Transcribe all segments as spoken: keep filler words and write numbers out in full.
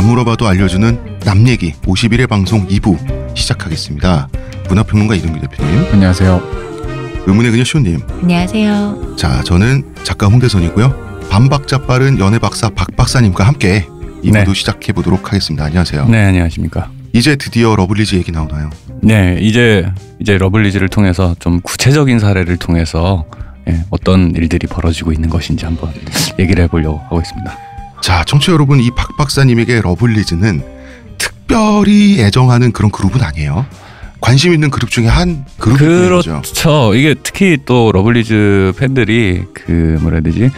안 물어봐도 알려주는 남 얘기 오십일 회 방송 이 부 시작하겠습니다. 문화평론가 이동규 대표님. 안녕하세요. 의문의 그녀 시호님. 안녕하세요. 자, 저는 작가 홍대선이고요. 반박자 빠른 연애박사 박박사님과 함께 이 부도 네. 시작해보도록 하겠습니다. 안녕하세요. 네, 안녕하십니까. 이제 드디어 러블리즈 얘기 나오나요? 네, 이제 이제 러블리즈를 통해서 좀 구체적인 사례를 통해서 예, 어떤 일들이 벌어지고 있는 것인지 한번 얘기를 해보려고 하고 있습니다. 자, 청취자 여러분, 이 박 박사님에게 러블리즈는 특별히 애정하는 그런 그룹은 아니에요. 관심 있는 그룹 중에 한 그룹인 거죠. 그렇죠. 이게 특히 또 러블리즈 팬들이 그 뭐라 해야 되지?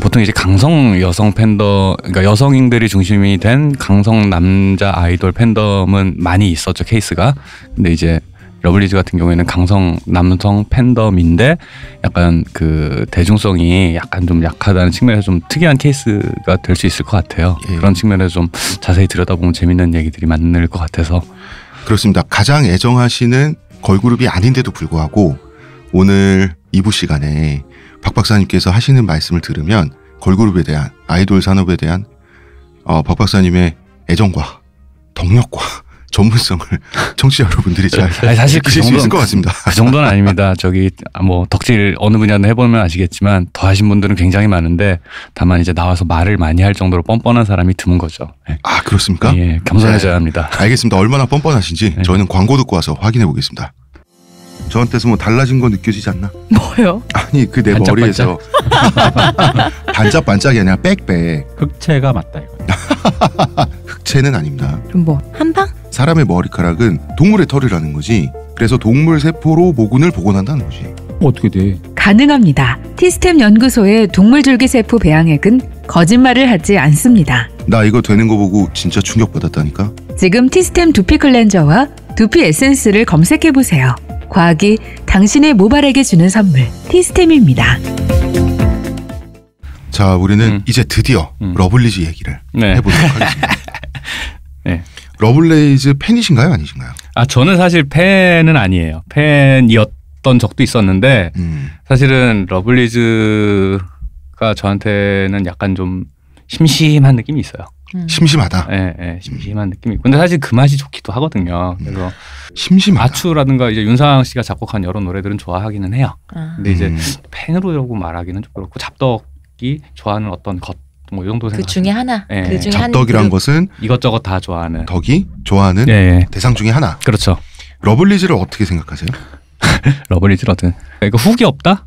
보통 이제 강성 여성 팬더, 그러니까 여성인들이 중심이 된 강성 남자 아이돌 팬덤은 많이 있었죠, 케이스가. 근데 이제 러블리즈 같은 경우에는 강성 남성 팬덤인데 약간 그 대중성이 약간 좀 약하다는 측면에서 좀 특이한 케이스가 될 수 있을 것 같아요. 예. 그런 측면에서 좀 자세히 들여다보면 재밌는 얘기들이 많을 것 같아서. 그렇습니다. 가장 애정하시는 걸그룹이 아닌데도 불구하고 오늘 이 부 시간에 박 박사님께서 하시는 말씀을 들으면 걸그룹에 대한, 아이돌 산업에 대한 어, 박 박사님의 애정과 동력과 전문성을 청취자 여러분들이 잘 사실 그 정도는, 있을 것 같습니다. 그 정도는 아닙니다. 저기 뭐 덕질 어느 분야든 해보면 아시겠지만 더 하신 분들은 굉장히 많은데 다만 이제 나와서 말을 많이 할 정도로 뻔뻔한 사람이 드문 거죠. 네. 아, 그렇습니까? 예, 겸손해져야 네. 합니다. 알겠습니다. 얼마나 뻔뻔하신지 네. 저희는 광고 듣고 와서 확인해 보겠습니다. 저한테서 뭐 달라진 거 느껴지지 않나? 뭐요? 아니 그 내 머리에서 반짝반짝이 아니라 빽빽. 흑채가 맞다 이거. 흑채는 아닙니다. 그럼 뭐 한방? 사람의 머리카락은 동물의 털이라는 거지. 그래서 동물 세포로 모근을 복원한다는 거지. 어떻게 돼? 가능합니다. 티스템 연구소의 동물줄기세포 배양액은 거짓말을 하지 않습니다. 나 이거 되는 거 보고 진짜 충격받았다니까. 지금 티스템 두피 클렌저와 두피 에센스를 검색해보세요. 과학이 당신의 모발에게 주는 선물, 티스템입니다. 자, 우리는 음. 이제 드디어 음. 러블리즈 얘기를 네. 해보도록 하겠습니다. 네. 러블리즈 팬이신가요, 아니신가요? 아, 저는 사실 팬은 아니에요. 팬이었던 적도 있었는데 음. 사실은 러블리즈가 저한테는 약간 좀 심심한 느낌이 있어요. 음. 심심하다. 예, 네, 네, 심심한 음. 느낌이. 근데 사실 그 맛이 좋기도 하거든요. 그래서 심심하다. 아추라든가 이제 윤상 씨가 작곡한 여러 노래들은 좋아하기는 해요. 아. 근데 이제 음. 팬으로라고 말하기는 좀 그렇고 잡덕이 좋아하는 어떤 것 뭐 이 정도 생각. 그 중에 하나. 네. 그 중에 잡덕이란 그... 것은 이것저것 다 좋아하는. 덕이 좋아하는 네. 대상 중에 하나. 그렇죠. 러블리즈를 어떻게 생각하세요? 러블리즈를 어떻게? 그러니까 훅이 없다.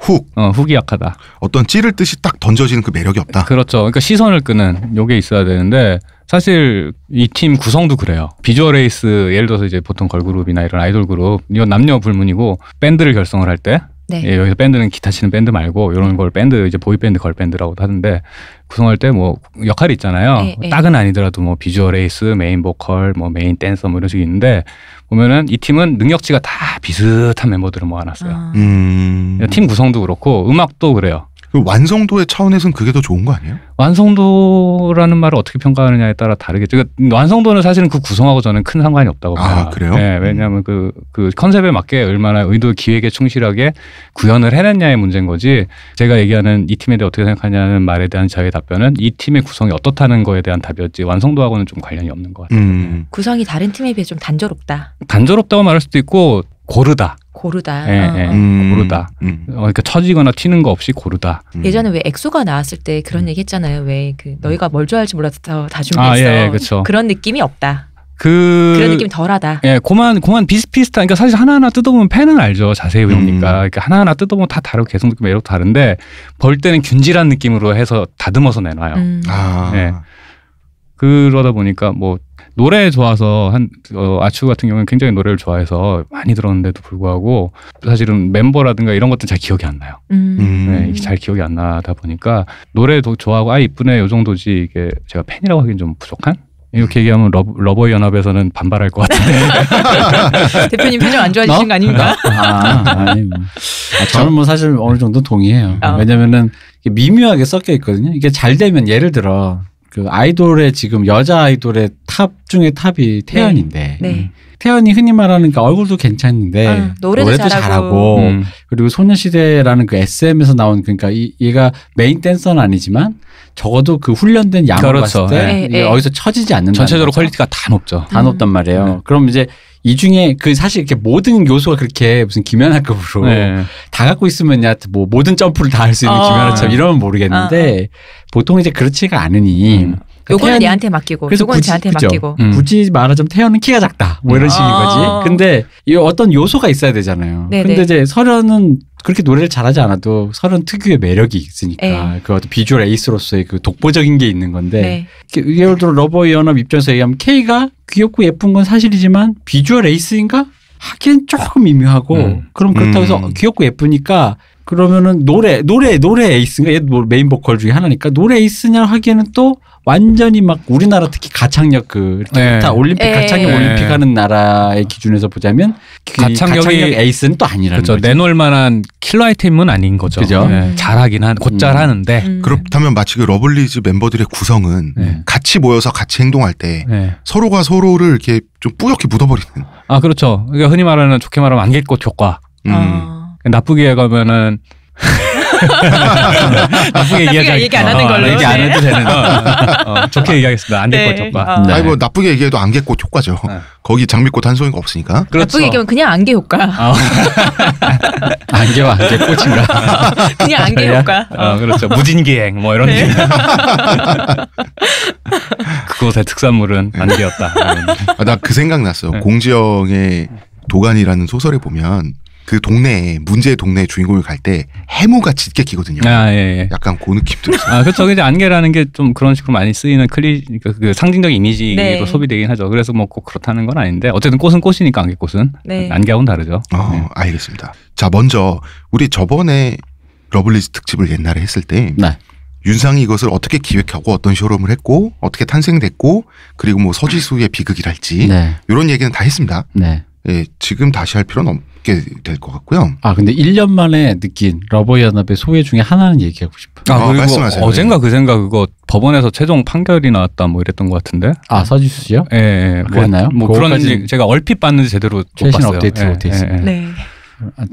훅. 어, 훅이 약하다. 어떤 찌를 듯이 딱 던져지는 그 매력이 없다. 그렇죠. 그러니까 시선을 끄는 요게 있어야 되는데 사실 이 팀 구성도 그래요. 비주얼 에이스 예를 들어서 이제 보통 걸그룹이나 이런 아이돌 그룹 이건 남녀 불문이고 밴드를 결성을 할 때 네. 예, 여기서 밴드는 기타 치는 밴드 말고 이런 음. 걸 밴드 이제 보이 밴드 걸 밴드라고 하는데 구성할 때 뭐 역할이 있잖아요. 에, 에. 딱은 아니더라도 뭐 비주얼 에이스, 메인 보컬, 뭐 메인 댄서 뭐 이런 식이 있는데 보면은 이 팀은 능력치가 다 비슷한 멤버들을 모아놨어요. 아. 음. 팀 구성도 그렇고 음악도 그래요. 그 완성도의 차원에서는 그게 더 좋은 거 아니에요? 완성도라는 말을 어떻게 평가하느냐에 따라 다르겠죠. 그러니까 완성도는 사실은 그 구성하고 저는 큰 상관이 없다고 봐요. 아, 그래요? 네, 왜냐하면 그, 그 컨셉에 맞게 얼마나 의도 기획에 충실하게 구현을 해냈냐의 문제인 거지 제가 얘기하는 이 팀에 대해 어떻게 생각하냐는 말에 대한 저의 답변은 이 팀의 구성이 어떻다는 거에 대한 답이었지 완성도하고는 좀 관련이 없는 것 같아요. 음. 구성이 다른 팀에 비해 좀 단조롭다. 단조롭다고 말할 수도 있고 고르다. 고르다. 예, 예. 음. 고르다. 음. 어, 그러니까 처지거나 튀는 거 없이 고르다. 음. 예전에 왜 엑소가 나왔을 때 그런 음. 얘기 했잖아요. 왜 그 너희가 뭘 좋아할지 몰라서 다 준비했어. 아, 예, 예, 그렇죠. 그런 느낌이 없다. 그 그런 느낌이 덜하다. 예, 고만 고만 비슷비슷한. 그러니까 사실 하나하나 뜯어보면 팬은 알죠. 자세히 보니까. 음. 그러니까 하나하나 뜯어보면 다 다르고 계속 느낌 매력 다른데 벌 때는 균질한 느낌으로 해서 다듬어서 내놔요. 음. 아. 예. 그러다 보니까 뭐 노래 좋아서 한 어, 아추 같은 경우는 굉장히 노래를 좋아해서 많이 들었는데도 불구하고 사실은 멤버라든가 이런 것들 잘 기억이 안 나요. 음. 네, 잘 기억이 안 나다 보니까 노래도 좋아하고 아 이쁘네 요 정도지 이게 제가 팬이라고 하긴 좀 부족한? 이렇게 얘기하면 러브, 러버이 연합에서는 반발할 것 같은데 대표님 표정 안 좋아지시는 어? 거 아닙니까? 아, 아니 뭐. 아, 저는 뭐 사실 어느 정도 동의해요. 어. 왜냐면은 미묘하게 섞여 있거든요. 이게 잘 되면 예를 들어. 그 아이돌의 지금 여자 아이돌의 탑 중에 탑이 태연인데 네. 네. 태연이 흔히 말하는 그러니까 얼굴도 괜찮은데 아, 노래도, 노래도 잘하고, 잘하고 음. 그리고 소녀시대라는 그 에스엠에서 나온 그러니까 이, 얘가 메인 댄서는 아니지만 적어도 그 훈련된 양을 그렇죠. 봤을 때 에, 에. 어디서 처지지 않는다. 전체적으로 거죠. 퀄리티가 다 높죠. 다 음. 높단 말이에요. 음. 그럼 이제 이 중에 그 사실 이렇게 모든 요소가 그렇게 무슨 김연아급으로 네. 다 갖고 있으면 야, 뭐 모든 점프를 다 할 수 있는 어. 김연아처럼 이러면 모르겠는데 어. 보통 이제 그렇지가 않으니 음. 요거는 태연, 얘한테 맡기고, 그래서 요거는 굳이, 쟤한테 그죠? 맡기고. 음. 굳이 말하자면 태연은 키가 작다. 뭐 이런 음. 식인 거지. 근데 이 어떤 요소가 있어야 되잖아요. 네네. 근데 이제 설현은 그렇게 노래를 잘하지 않아도 설현 특유의 매력이 있으니까 네. 그 어떤 비주얼 에이스로서의 그 독보적인 게 있는 건데 네. 예를 들어 러버의 연합 입장에서 얘기하면 K가 귀엽고 예쁜 건 사실이지만 비주얼 에이스인가? 하긴 조금 미묘하고 음. 그럼 그렇다고 해서 음. 귀엽고 예쁘니까 그러면은 노래 노래 노래 에이스인가? 얘도 뭐 메인 보컬 중에 하나니까 노래 에이스냐 하기에는 또 완전히 막 우리나라 특히 가창력 그 이렇게 네. 올림픽 네. 가창력 네. 올림픽 하는 나라의 기준에서 보자면 가창력이 가창력 에이스는 또 아니라는 거죠. 내놓을 만한 킬러 아이템은 아닌 거죠. 그죠? 네. 잘하긴 한 곧잘 음. 하는데 음. 그렇다면 마치 그 러블리즈 멤버들의 구성은 네. 같이 모여서 같이 행동할 때 네. 서로가 서로를 이렇게 좀 뿌옇게 묻어버리는. 아 그렇죠. 그러니까 흔히 말하는 좋게 말하면 안개꽃 효과. 음. 아. 나쁘게 가면은. 나쁘게, 나쁘게 얘기 안 하는 걸로 어, 얘기 안 해도 되는 어, 어, 좋게 얘기하겠습니다. 안개꽃 네. 효과. 어. 네. 아니 뭐 나쁘게 얘기해도 안개꽃 효과죠. 네. 거기 장미꽃 한 송이가 없으니까. 그렇죠. 나쁘게 얘기하면 그냥 안개 효과. 어. 안개와 안개꽃인가. 그냥 안개 효과. 어, 그렇죠. 무진기행 뭐 이런. 네. 그곳의 특산물은 네. 안개였다. 아, 나 그 생각 났어. 네. 공지영의 도간이라는 소설에 보면. 그 동네에 문제의 동네 주인공을 갈 때 해무가 짙게 끼거든요. 아, 예, 예. 약간 그 느낌도 있어요. 아, 그렇죠. 이제 안개라는 게 좀 그런 식으로 많이 쓰이는 클리 그, 그 상징적 이미지로 네. 소비되긴 하죠. 그래서 뭐 꼭 그렇다는 건 아닌데 어쨌든 꽃은 꽃이니까 안개꽃은 네. 안개하고는 다르죠. 어, 네. 알겠습니다. 자, 먼저 우리 저번에 러블리즈 특집을 옛날에 했을 때 네. 윤상이 이것을 어떻게 기획하고 어떤 쇼룸을 했고 어떻게 탄생됐고 그리고 뭐 서지수의 비극이랄지 네. 이런 얘기는 다 했습니다. 네. 예, 지금 다시 할 필요는 없. 될 것 같고요. 아 근데 일 년 만에 느낀 러버의 연합의 소외 중에 하나는 얘기하고 싶어요. 아, 아 그리고 말씀하세요. 어젠가 네. 그젠가 그거 법원에서 최종 판결이 나왔다 뭐 이랬던 것 같은데. 아 서지수 씨요? 예. 예. 아, 그랬나요? 뭐, 뭐 그런지 제가 얼핏 봤는지 제대로 못 봤어요. 최신 업데이트가 돼 있습니다. 네.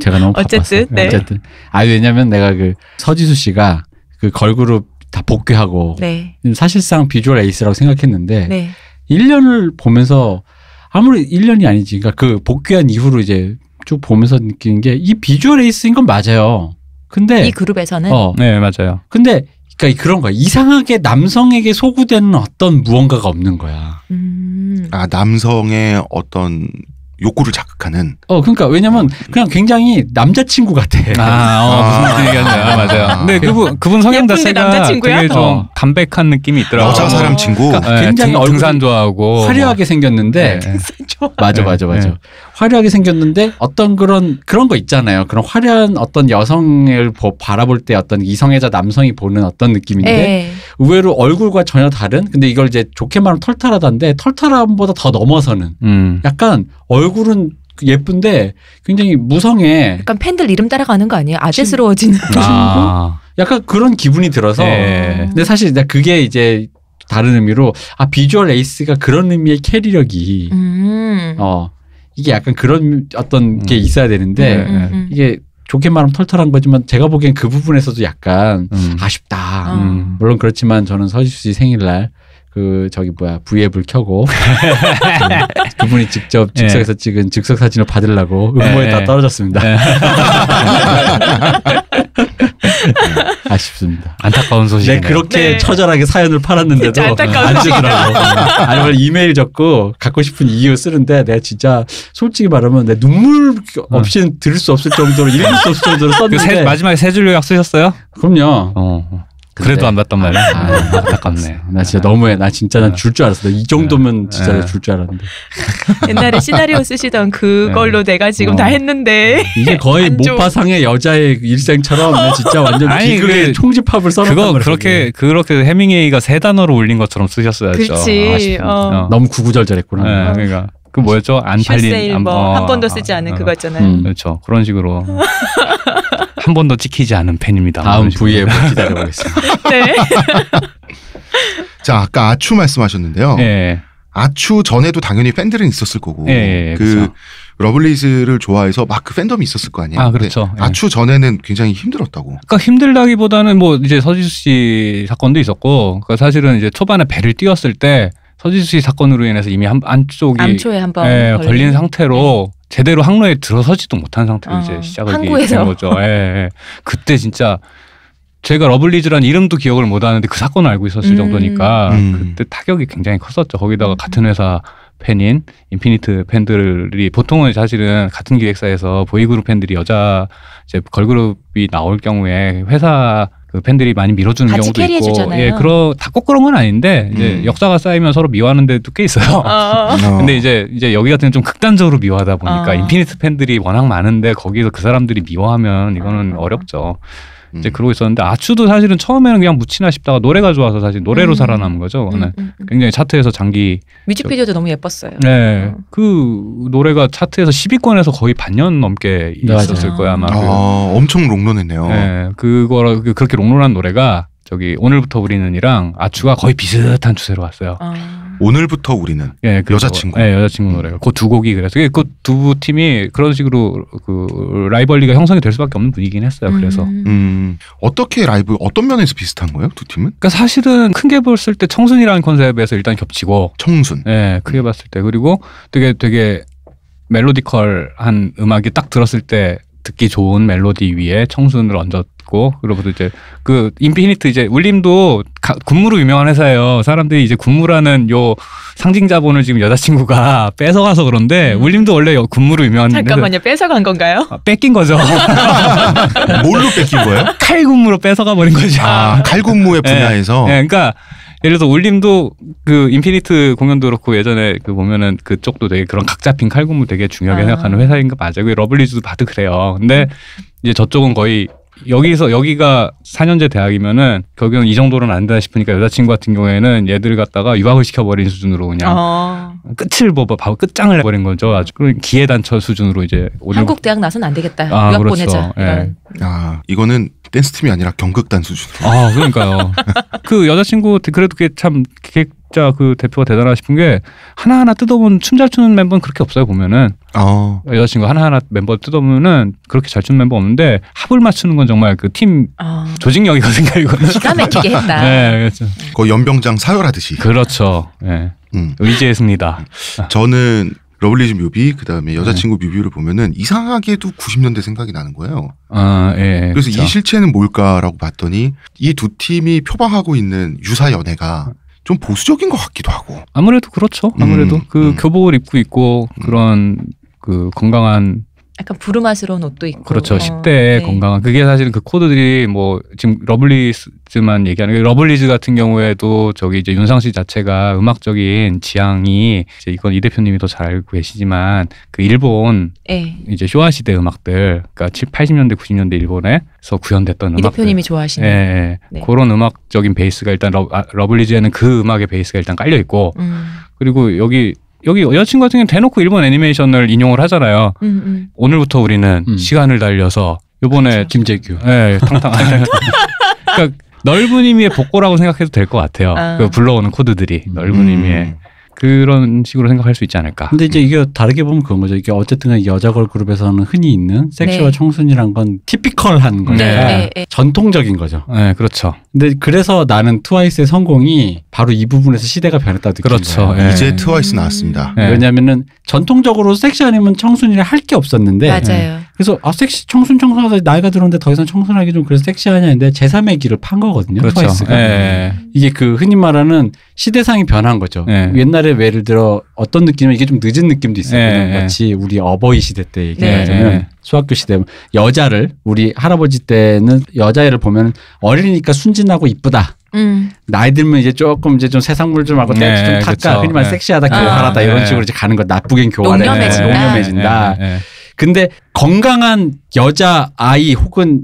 제가 너무 어쨌든, 바빴어요. 네. 어쨌든. 아 왜냐면 내가 그 서지수 씨가 그 걸그룹 다 복귀하고 네. 사실상 비주얼 에이스라고 생각했는데 네. 일 년을 보면서 아무리 일 년이 아니지. 그러니까 그 복귀한 이후로 이제 쭉 보면서 느끼는 게 이 비주얼 에이스인 건 맞아요. 근데 이 그룹에서는 어, 네 맞아요. 근데 그러니까 그런 거야. 이상하게 남성에게 소구되는 어떤 무언가가 없는 거야. 음. 아 남성의 어떤 욕구를 자극하는. 어 그러니까 왜냐면 그냥 굉장히 남자친구 같아. 아 어, 무슨 얘기하냐 아, 맞아요. 근데 그분 그분 성향 자체가 되게 좀 어. 담백한 느낌이 있더라고요. 여자 사람 친구. 그러니까 네, 굉장히 등, 등산 좋아하고 화려하게 뭐. 생겼는데. 네. 맞아 맞아 맞아. 네. 화려하게 생겼는데 어떤 그런 그런 거 있잖아요. 그런 화려한 어떤 여성을 보, 바라볼 때 어떤 이성애자 남성이 보는 어떤 느낌인데 에이. 의외로 얼굴과 전혀 다른. 근데 이걸 이제 좋게 말하면 털털하다인데 털털함보다 더 넘어서는 음. 약간 얼 얼굴은 예쁜데 굉장히 무성해. 약간 팬들 이름 따라가는 거 아니에요? 아재스러워지는. 아. 약간 그런 기분이 들어서. 네. 근데 사실 그게 이제 다른 의미로 아 비주얼 에이스가 그런 의미의 캐리력이 음. 어 이게 약간 그런 어떤 음. 게 있어야 되는데 음. 이게 좋게 말하면 털털한 거지만 제가 보기엔 그 부분에서도 약간 음. 아쉽다. 음. 물론 그렇지만 저는 서지수 씨 생일날 그 저기 뭐야 브이앱을 켜고 그분이 직접 즉석에서 네. 찍은 즉석 사진을 받으려고 음모에 네. 다 떨어졌습니다. 네. 아쉽습니다. 안타까운 소식이네요. 네, 그렇게 네. 처절하게 사연을 팔았는데도 안 주더라고. 아니면 이메일 적고 갖고 싶은 이유 쓰는데 내가 진짜 솔직히 말하면 내 눈물 없이는 응. 들을 수 없을 정도로 읽을 수 없을 정도로 썼는데 그 세, 마지막에 세 줄 요약 쓰셨어요? 그럼요. 어. 그래도 안 봤단 말이야. 아, 아깝네. 나 진짜 너무해. 나 진짜 난 줄 줄 알았어. 이 정도면 진짜 줄 줄 알았는데. 옛날에 시나리오 쓰시던 그걸로 내가 지금 어. 다 했는데. 이게 거의 모파상의 여자의 일생처럼 나 진짜 완전 비극의 총집합을 써놨단 말이야. 그거 그렇게 그렇게 해밍웨이가 세 단어로 올린 것처럼 쓰셨어야죠. 그렇지. 아, 어. 너무 구구절절했구나. 네, 그러니까. 그 뭐였죠? 안 팔린 한 번도 쓰지 않은 아, 그거 있잖아요. 음. 그렇죠. 그런 식으로 한 번도 찍히지 않은 팬입니다. 다음 브이앱 기다려보겠습니다. 네. 자, 아까 아추 말씀하셨는데요. 네. 아추 전에도 당연히 팬들은 있었을 거고. 네, 그 그렇죠. 러블리즈를 좋아해서 막 그 팬덤이 있었을 거 아니에요. 아, 그렇죠. 예. 아추 전에는 굉장히 힘들었다고. 그러니까 힘들다기보다는 뭐 이제 서지수 씨 사건도 있었고, 그러니까 사실은 이제 초반에 배를 띄웠을 때 서지수 씨 사건으로 인해서 이미 한, 안쪽이 암초에 한 번 예, 걸린, 걸린 상태로 네. 제대로 항로에 들어서지도 못한 상태로 어, 이제 시작을 한 거죠. 예, 예. 그때 진짜 제가 러블리즈라는 이름도 기억을 못하는데 그 사건을 알고 있었을 음. 정도니까 음. 그때 타격이 굉장히 컸었죠. 거기다가 음. 같은 회사 팬인 인피니트 팬들이 보통은 사실은 같은 기획사에서 보이그룹 팬들이 여자 이제 걸그룹이 나올 경우에 회사 그 팬들이 많이 밀어주는 같이 경우도 캐리해 있고 주잖아요. 예, 그러 다 꼭 그런 건 아닌데 이제 음. 역사가 쌓이면 서로 미워하는 데도 꽤 있어요. 어. 근데 이제 이제 여기 같은 경우는 좀 극단적으로 미워하다 보니까 어. 인피니트 팬들이 워낙 많은데 거기서 그 사람들이 미워하면 이거는 어. 어렵죠. 이제 음. 그러고 있었는데 아추도 사실은 처음에는 그냥 묻히나 싶다가 노래가 좋아서 사실 노래로 음. 살아남은 거죠. 음. 음. 굉장히 차트에서 장기 뮤직비디오도 저, 너무 예뻤어요. 네, 어. 그 노래가 차트에서 십위권에서 거의 반년 넘게 있었을 거야 아마. 아, 엄청 롱런했네요. 네, 그거라 그렇게 롱런한 노래가 저기 오늘부터 우리는이랑 아추가 거의 비슷한 추세로 왔어요. 아. 오늘부터 우리는 예, 그 여자친구. 예, 여자친구 노래가. 그 두 곡이 그래서 그 두 팀이 그런 식으로 그 라이벌리가 형성이 될 수밖에 없는 분위기긴 했어요. 그래서 음. 음. 어떻게 라이브 어떤 면에서 비슷한 거예요, 두 팀은? 그러니까 사실은 크게 봤을 때 청순이라는 컨셉에서 일단 겹치고 청순. 예, 크게 봤을 때 그리고 되게 되게 멜로디컬한 음악이 딱 들었을 때 듣기 좋은 멜로디 위에 청순을 얹었. 그로부터 이제 그 인피니트 이제 울림도 가, 군무로 유명한 회사예요. 사람들이 이제 군무라는 요 상징 자본을 지금 여자친구가 뺏어가서 그런데 음. 울림도 원래 군무로 유명한. 잠깐만요, 뺏어간 건가요? 아, 뺏긴 거죠. 뭘로 뺏긴 거예요? 칼 군무로 뺏어가 버린 거죠. 아, 칼 군무의 분야에서. 네, 네, 그러니까. 예를 들어서 울림도 그 인피니트 공연도 그렇고 예전에 그 보면은 그쪽도 되게 그런 각 잡힌 칼군무 되게 중요하게 아. 생각하는 회사인 거 맞아요. 러블리즈도 봐도 그래요. 근데 이제 저쪽은 거의 여기서 여기가 사년제 대학이면은 결국은 이 정도로는 안 된다 싶으니까 여자친구 같은 경우에는 얘들 갖다가 유학을 시켜버린 수준으로 그냥 어. 끝을 뭐 바로 끝장을 버린 거죠. 아주 그런 기회단처 수준으로 이제 한국 대학 나선 안 되겠다. 아, 유학 그렇죠. 보내자. 예. 아 이거는 댄스 팀이 아니라 경극단 수준으로. 아 그러니까요. 그 여자친구 그래도 그게 참 기획자 그 대표가 대단하다 싶은 게 하나 하나 뜯어본 춤 잘 추는 멤버는 그렇게 없어요 보면은. 어. 여자친구 하나하나 멤버 뜯어보면은 그렇게 잘 추는 멤버 없는데 합을 맞추는 건 정말 그 팀 어. 조직력이거든요. 이거는. 기가 막히게 했다. 네, 그렇죠. 거의 연병장 사열하듯이. 그렇죠. 네. 음. 의지했습니다. 저는 러블리즈 뮤비 그다음에 여자친구 네. 뮤비를 보면은 이상하게도 구십년대 생각이 나는 거예요. 아, 예. 그래서 그렇죠. 이 실체는 뭘까라고 봤더니 이 두 팀이 표방하고 있는 유사 연애가 좀 보수적인 것 같기도 하고. 아무래도 그렇죠. 아무래도 음, 그 음. 교복을 입고 있고 그런 그 건강한. 약간 부르마스러운 옷도 있고. 그렇죠. 어, 십대의 네. 건강한. 그게 사실은 그 코드들이 뭐 지금 러블리즈만 얘기하는 게 러블리즈 같은 경우에도 저기 이제 윤상 씨 자체가 음악적인 지향이 이제 이건 이 대표님이 더 잘 알고 계시지만 그 일본 네. 이제 쇼와 시대 음악들 그러니까 칠십, 팔십년대, 구십년대 일본에서 구현됐던 음악들. 이 대표님이 좋아하시는. 네. 네. 그런 음악적인 베이스가 일단 러, 러블리즈에는 그 음악의 베이스가 일단 깔려 있고 음. 그리고 여기 여기 여자친구 같은 경우는 대놓고 일본 애니메이션을 인용을 하잖아요. 음, 음. 오늘부터 우리는 음. 시간을 달려서 요번에 그렇죠. 김재규. 네, 탕탕. 그러니까 넓은 의미의 복고라고 생각해도 될 것 같아요. 아. 그 불러오는 코드들이 넓은 음. 의미의 그런 식으로 생각할 수 있지 않을까. 근데 이제 이게 다르게 보면 그런 거죠. 이게 어쨌든 여자 걸그룹에서는 흔히 있는 섹시와 네. 청순이란 건 티피컬한 거죠. 네. 네. 전통적인 거죠. 네, 그렇죠. 근데 그래서 나는 트와이스의 성공이 바로 이 부분에서 시대가 변했다 느낀 그렇죠. 거예요. 네. 이제 트와이스 나왔습니다. 네. 왜냐하면은 전통적으로 섹시 아니면 청순이라 할 게 없었는데 맞아요. 그래서 아 섹시 청순 청순하다 나이가 들었는데 더 이상 청순하기 좀 그래서 섹시하냐 했는데 제삼의 길을 판 거거든요. 그렇죠. 트와이스가. 네. 이게 그 흔히 말하는 시대상이 변한 거죠. 네. 옛날에 예를 들어 어떤 느낌이면 이게 좀 늦은 느낌도 있어요. 네. 마치 우리 어버이 시대 때 얘기하자면 네. 소학교 시대 여자를 우리 할아버지 때는 여자애를 보면 어리니까 순진하고 이쁘다. 음. 나이 들면 이제 조금 이제 좀 세상물 좀 하고 네. 좀 탁가 흔히만 네. 섹시하다 교활하다 아. 이런 식으로 이제 가는 거 나쁘긴 교활해. 농염해진다. 농염해진다. 네. 네. 근데 건강한 여자 아이 혹은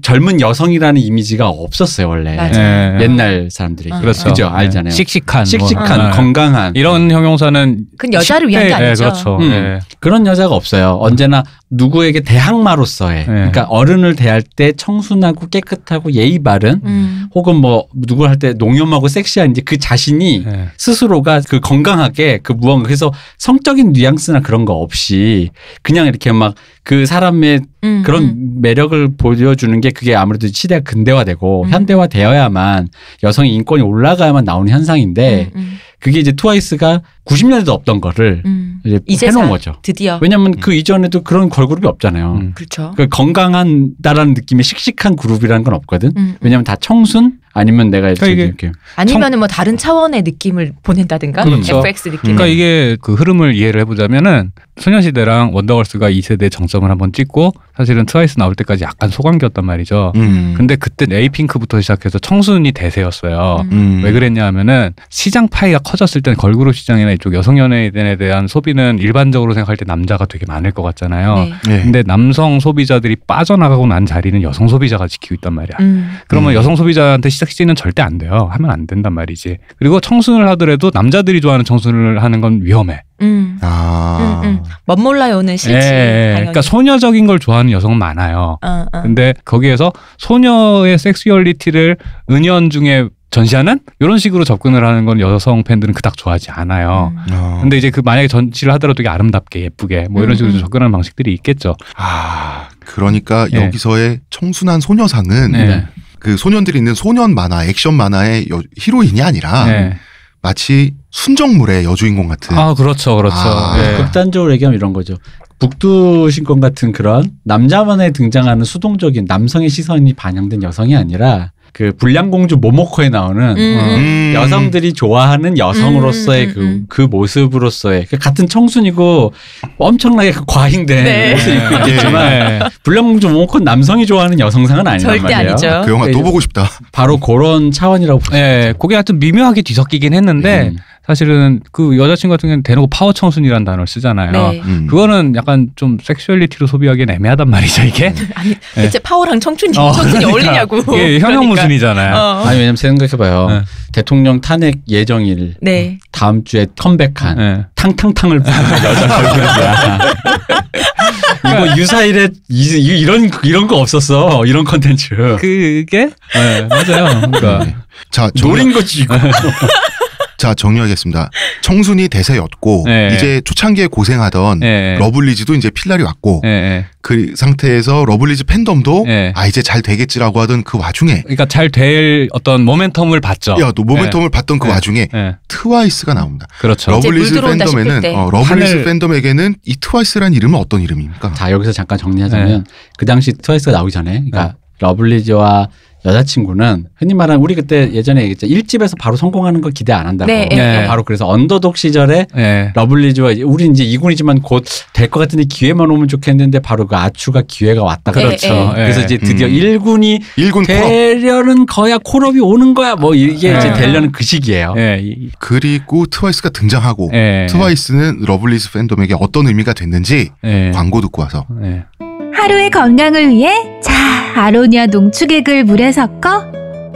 젊은 여성이라는 이미지가 없었어요 원래 예, 옛날 사람들에게 그렇죠. 그죠 알잖아요. 예. 씩씩한, 씩씩한, 뭐. 건강한 이런 형용사는 그 여자를 위한 게 아니죠. 예, 그렇죠. 음, 예. 그런 여자가 없어요. 언제나 누구에게 대항마로서의, 네. 그러니까 어른을 대할 때 청순하고 깨끗하고 예의 바른, 음. 혹은 뭐 누구 할 때 농염하고 섹시한 이제 그 자신이, 네. 스스로가 그 건강하게 그 무언가, 그래서 성적인 뉘앙스나 그런 거 없이 그냥 이렇게 막 그 사람의 음, 그런 음. 매력을 보여주는 게, 그게 아무래도 시대가 근대화되고 음. 현대화되어야만 여성의 인권이 올라가야만 나오는 현상인데 음, 음. 그게 이제 트와이스가 구십 년대도 없던 거를 음. 이제 해놓은 거죠. 드디어. 왜냐하면 음. 그 이전에도 그런 걸그룹이 없잖아요. 음. 그렇죠. 그러니까 건강한다라는 느낌의 씩씩한 그룹이라는 건 없거든. 음. 왜냐하면 다 청순? 아니면 내가 그러니까 이게 이렇게 아니면은 뭐 다른 차원의 느낌을 보낸다든가, 그렇죠. 에프엑스 느낌. 그러니까 이게 그 흐름을 이해를 해보자면은 소녀시대랑 원더걸스가 이 세대 정점을 한번 찍고 사실은 트와이스 나올 때까지 약간 소강기였단 말이죠. 음. 근데 그때 에이핑크부터 시작해서 청순이 대세였어요. 음. 왜 그랬냐 하면은 시장 파이가 커졌을 땐 걸그룹 시장이나 이쪽 여성 연예인에 대한 소비는 일반적으로 생각할 때 남자가 되게 많을 것 같잖아요. 네. 근데 남성 소비자들이 빠져나가고 난 자리는 여성 소비자가 지키고 있단 말이야. 음. 그러면 음. 여성 소비자한테 시장 섹시는 절대 안 돼요. 하면 안 된단 말이지. 그리고 청순을 하더라도 남자들이 좋아하는 청순을 하는 건 위험해. 음. 아. 음, 음. 멋몰라요는 싫지. 예, 그러니까 소녀적인 걸 좋아하는 여성은 많아요. 어, 어. 근데 거기에서 소녀의 섹슈얼리티를 은연 중에 전시하는 이런 식으로 접근을 하는 건 여성 팬들은 그닥 좋아하지 않아요. 음. 어. 근데 이제 그 만약에 전시를 하더라도 되게 아름답게 예쁘게 뭐 이런 식으로 음. 접근하는 방식들이 있겠죠. 아, 그러니까 예. 여기서의 청순한 소녀상은. 네. 그 소년들이 있는 소년 만화, 액션 만화의 여, 히로인이 아니라, 네. 마치 순정물의 여주인공 같은. 아, 그렇죠, 그렇죠. 아, 네. 극단적으로 얘기하면 이런 거죠. 북두신권 같은 그런 남자만에 등장하는 수동적인 남성의 시선이 반영된 여성이 아니라, 그 불량공주 모모커에 나오는 음. 여성들이 좋아하는 여성으로서의 음. 그, 그 모습으로서의, 같은 청순이고 엄청나게 과잉된, 네. 모습이 있겠지만, 네. 불량공주 모모커는 남성이 좋아하는 여성상은 아니란 절대 말이에요. 절대 아니죠. 그 영화 또 보고 싶다. 바로 그런 차원이라고 보시죠. 네, 그게 하여튼 미묘하게 뒤섞이긴 했는데 음. 사실은 그 여자친구 같은 경우는 대놓고 파워 청순이라는 단어를 쓰잖아요. 네. 음. 그거는 약간 좀 섹슈얼리티로 소비하기엔 애매하단 말이죠, 이게. 아니, 대체 네. 파워랑 청춘이, 어, 청춘이 그러니까, 어울리냐고. 예, 현역 무순이잖아요. 어. 아니, 왜냐면 생각해봐요. 네. 대통령 탄핵 예정일, 네. 다음 주에 컴백한, 네. 탕탕탕을 부르는 여자친구야. 이거 유사일에 이, 이런, 이런 거 없었어. 이런 컨텐츠. 그게? 네, 맞아요. 그러니까. 자, 노린 거지, 이거. 자, 정리하겠습니다. 청순이 대세였고, 네. 이제 초창기에 고생하던, 네. 러블리즈도 이제 필날이 왔고, 네. 그 상태에서 러블리즈 팬덤도, 네. 아, 이제 잘 되겠지라고 하던 그 와중에, 그러니까 잘 될 어떤 모멘텀을 봤죠. 야, 또 모멘텀을, 네. 봤던 그, 네. 와중에, 네. 트와이스가 나옵니다. 그렇죠. 러블리즈 팬덤에는 어, 러블리즈 하늘... 팬덤에게는 이 트와이스란 이름은 어떤 이름입니까? 자, 여기서 잠깐 정리하자면, 네. 그 당시 트와이스가 나오기 전에, 그러니까, 네. 러블리즈와 여자친구는 흔히 말하는, 우리 그때 예전에 얘기했죠. 일 집에서 바로 성공하는 거 기대 안 한다고. 네, 네. 바로 그래서 언더독 시절에, 네. 러블리즈와 이제 우리 이제 이 군이지만 곧 될 것 같은데 기회만 오면 좋겠는데 바로 그 아추가 기회가 왔다. 그렇죠. 네, 네. 그래서 이제 드디어 음. 일 군이 일 군 되려는 거야. 콜업이 오는 거야. 뭐 이게 네. 이제 되려는 그 시기예요. 네. 그리고 트와이스가 등장하고, 네. 트와이스는 러블리즈 팬덤에게 어떤 의미가 됐는지, 네. 광고 듣고 와서. 네. 하루의 건강을 위해 자, 아로니아 농축액을 물에 섞어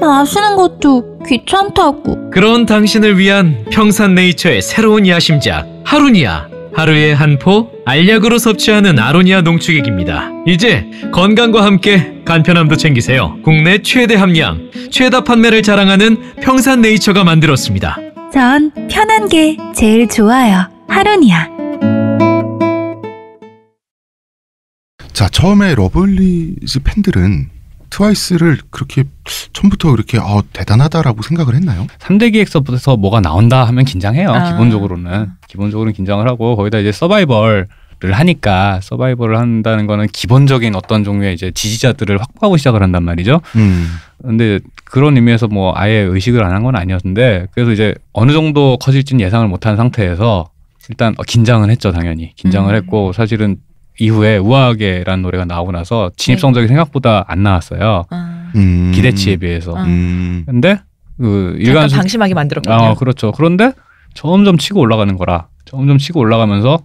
마시는 것도 귀찮다고. 그런 당신을 위한 평산네이처의 새로운 야심작 하루니아. 하루에 한 포 알약으로 섭취하는 아로니아 농축액입니다. 이제 건강과 함께 간편함도 챙기세요. 국내 최대 함량, 최다 판매를 자랑하는 평산네이처가 만들었습니다. 전 편한 게 제일 좋아요. 하루니아. 자, 처음에 러블리즈 팬들은 트와이스를 그렇게 처음부터 그렇게 어, 대단하다라고 생각을 했나요? 삼 대 기획서부터 뭐가 나온다 하면 긴장해요. 아. 기본적으로는. 기본적으로는 긴장을 하고, 거기다 이제 서바이벌 를 하니까, 서바이벌을 한다는 거는 기본적인 어떤 종류의 이제 지지자들을 확보하고 시작을 한단 말이죠. 음. 근데 그런 의미에서 뭐 아예 의식을 안 한 건 아니었는데, 그래서 이제 어느 정도 커질지는 예상을 못한 상태에서 일단 어, 긴장을 했죠, 당연히. 긴장을 음. 했고, 사실은 이후에 우아하게라는 노래가 나오고 나서 진입 성적이, 네. 생각보다 안 나왔어요. 아. 음. 기대치에 비해서. 아. 음. 근데 그 일간 방심하게 만들었거든요. 아, 그렇죠. 그런데 점점 치고 올라가는 거라. 점점 치고 올라가면서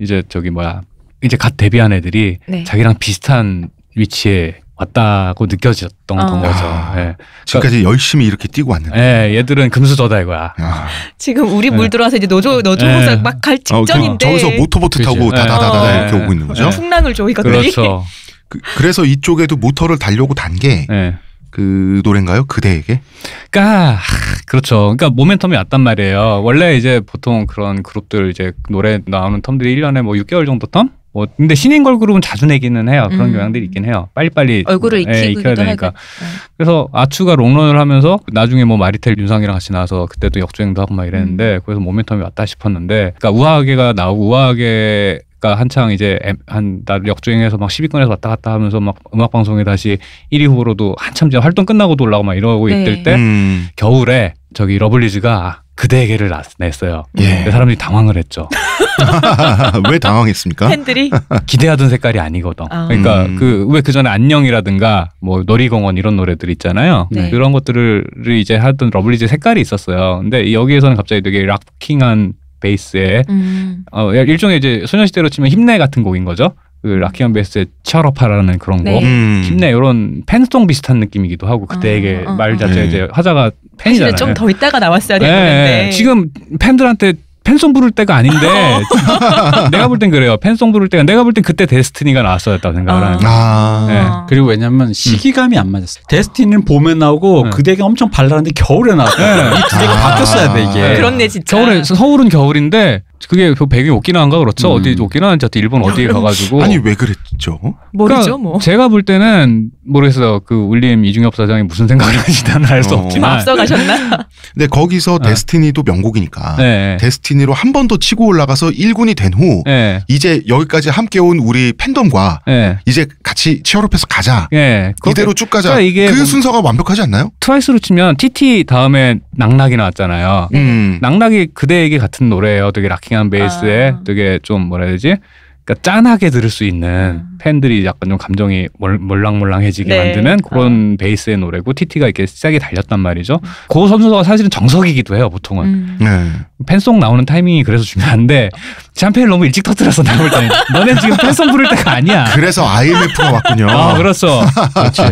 이제 저기 뭐야, 이제 갓 데뷔한 애들이, 네. 자기랑 비슷한 위치에 왔다고 느껴졌던 어. 건 거죠. 아, 예. 지금까지 그러니까, 열심히 이렇게 뛰고 왔는데. 예, 얘들은 금수저다 이거야. 아. 지금 우리 물들어와서 이제 노조 노조 공사 예. 막 갈 직전인데. 어, 저기서 모터보트 그치. 타고 다다다다 예. 이렇게 오고 있는 거죠. 풍랑을 줘 이것들이. 그렇죠. 그, 그래서 이쪽에도 모터를 달려고 단 게. 예. 그 노래인가요? 그대에게? 그러니까 그렇죠. 그러니까 모멘텀이 왔단 말이에요. 원래 이제 보통 그런 그룹들 이제 노래 나오는 텀들이 일 년에 뭐 육 개월 정도 텀? 뭐 근데 신인 걸그룹은 자주 내기는 해요. 그런 음. 경향들이 있긴 해요. 빨리빨리 얼굴을 익히고 예, 익혀야 되니까. 네. 그래서 아추가 롱런을 하면서 나중에 뭐 마리텔 윤상이랑 같이 나와서 그때도 역주행도 하고 막 이랬는데 음. 거기서 모멘텀이 왔다 싶었는데 그러니까 우아하게가 나오고 우아하게 그러니까 한창 이제 한 나 역주행해서 막 십 위권에서 왔다 갔다 하면서 막 음악 방송에 다시 일 위 후보로도 한참 이제 활동 끝나고도 올라오고 막 이러고 네. 있을 때 음. 겨울에 저기 러블리즈가 그대에게를 냈어요. 예. 사람들이 당황을 했죠. 왜 당황했습니까? 팬들이 기대하던 색깔이 아니거든. 아. 그러니까 음. 그 왜 그 전에 안녕이라든가 뭐 놀이공원 이런 노래들 있잖아요. 네. 그런 것들을 이제 하던 러블리즈 색깔이 있었어요. 근데 여기에서는 갑자기 되게 락킹한 베이스에 음. 어, 일종의 이제 소녀시대로 치면 힘내 같은 곡인 거죠. 그 락킹한 베이스의 치어러파라는 그런 네. 곡, 음. 힘내 이런 팬송 비슷한 느낌이기도 하고 그때에게 어, 어, 말 자체 네. 이제 화자가 팬이잖아요. 좀 더 있다가 나왔어야 되는데 네. 네. 지금 팬들한테 팬송 부를 때가 아닌데 내가 볼 땐 그래요. 팬송 부를 때가 내가 볼 땐 그때 데스티니가 나왔어야 했다고 생각을 하는 거예요. 아. 네. 그리고 왜냐면 시기감이 음. 안 맞았어요. 데스티니는 봄에 나오고 네. 그대가 엄청 발랄한데 겨울에 나왔어요. 이 두 개가 아. 바뀌었어야 돼 이게. 그렇네 진짜. 겨울에 서울은 겨울인데 그게 배경이 오키나와인가 그렇죠. 음. 어디 오키나와인지 어디 일본 어디에 가가지고. 아니 왜 그랬죠? 모르죠 그러니까 뭐. 제가 볼 때는 모르겠어요. 그 울림 이중엽 사장이 무슨 생각을 하시다는 알 수 어. 없지만. 앞서 가셨나? 근데 거기서 네. 데스티니도 명곡이니까. 네. 데스티니로 한 번 더 치고 올라가서 일 군이 된 후 네. 이제 여기까지 함께 온 우리 팬덤과 네. 이제 같이 치어업해서 가자. 네. 이대로 쭉 가자. 그러니까 이게 그 뭐 순서가 완벽하지 않나요? 트와이스로 치면 티티 다음에 낙낙이 나왔잖아요. 음. 낙낙이 그대에게 같은 노래예요. 되게 락 킹한 베이스에 아. 되게 좀 뭐라 해야 되지? 그러니까 짠하게 들을 수 있는 음. 팬들이 약간 좀 감정이 몰랑몰랑해지게 네. 만드는 그런 아. 베이스의 노래고 티티가 이렇게 시작이 달렸단 말이죠. 음. 그 선수가 사실은 정석이기도 해요. 보통은. 음. 네. 팬송 나오는 타이밍이 그래서 중요한데 샴페인을 너무 일찍 터뜨려서 나올 때 너네 지금 팬송 부를 때가 아니야. 그래서 아이엠에프가 왔군요. 아, 그렇죠. 그렇지.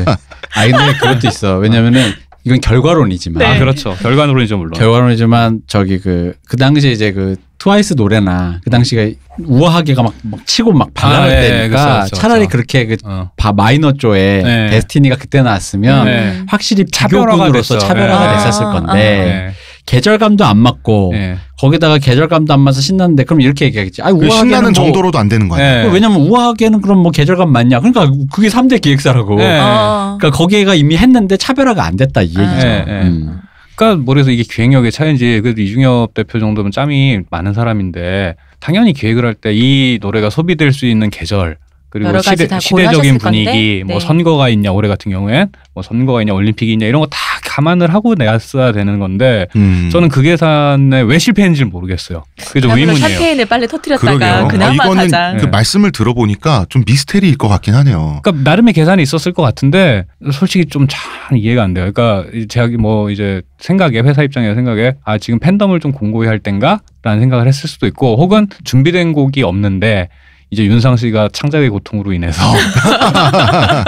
아이엠에프 그것도 있어. 왜냐면은 이건 결과론이지만. 네. 아, 그렇죠. 결과론이죠, 물론. 결과론이지만 저기 그, 그 당시에 이제 그 트와이스 노래나 그 당시가 우아하게가 막, 막 치고 막 발랄할 아, 때니까 네, 그렇죠, 차라리 그렇죠. 그렇게 그 어. 마이너 조에 네. 데스티니가 그때 나왔으면 네. 확실히 비교군으로서 차별화가 네. 됐었을 건데 아. 계절감도 안 맞고 네. 거기다가 계절감도 안 맞아서 신나는데 그럼 이렇게 얘기하겠지. 아, 우아하게는 신나는 뭐, 정도로도 안 되는 거 아니야. 네. 왜냐면 우아하게는 그럼 뭐 계절감 맞냐. 그러니까 그게 삼 대 기획사라고. 네. 아. 그러니까 거기가 이미 했는데 차별화가 안 됐다 이 얘기죠. 네. 음. 그러니까 모르겠어 이게 기획력의 차이인지 그래도 이중엽 대표 정도면 짬이 많은 사람인데 당연히 기획을 할 때 이 노래가 소비될 수 있는 계절 그리고 시대, 시대적인 분위기, 네. 뭐 선거가 있냐 올해 같은 경우엔 뭐 선거가 있냐 올림픽이 있냐 이런 거 다 감안을 하고 내야 되는 건데 음. 저는 그 계산에 왜 실패했는지 모르겠어요. 그게 좀 의문이에요. 샴페인을 빨리 터뜨렸다가 그러게요. 그나마 아, 이거는 가장. 그 말씀을 들어보니까 좀 미스테리일 것 같긴 하네요. 그러니까 나름의 계산이 있었을 것 같은데 솔직히 좀 잘 이해가 안 돼요. 그러니까 제가 뭐 이제 생각에 회사 입장에서 생각에 아 지금 팬덤을 좀 공고히 할 땐가? 라는 생각을 했을 수도 있고 혹은 준비된 곡이 없는데 이제 윤상 씨가 창작의 고통으로 인해서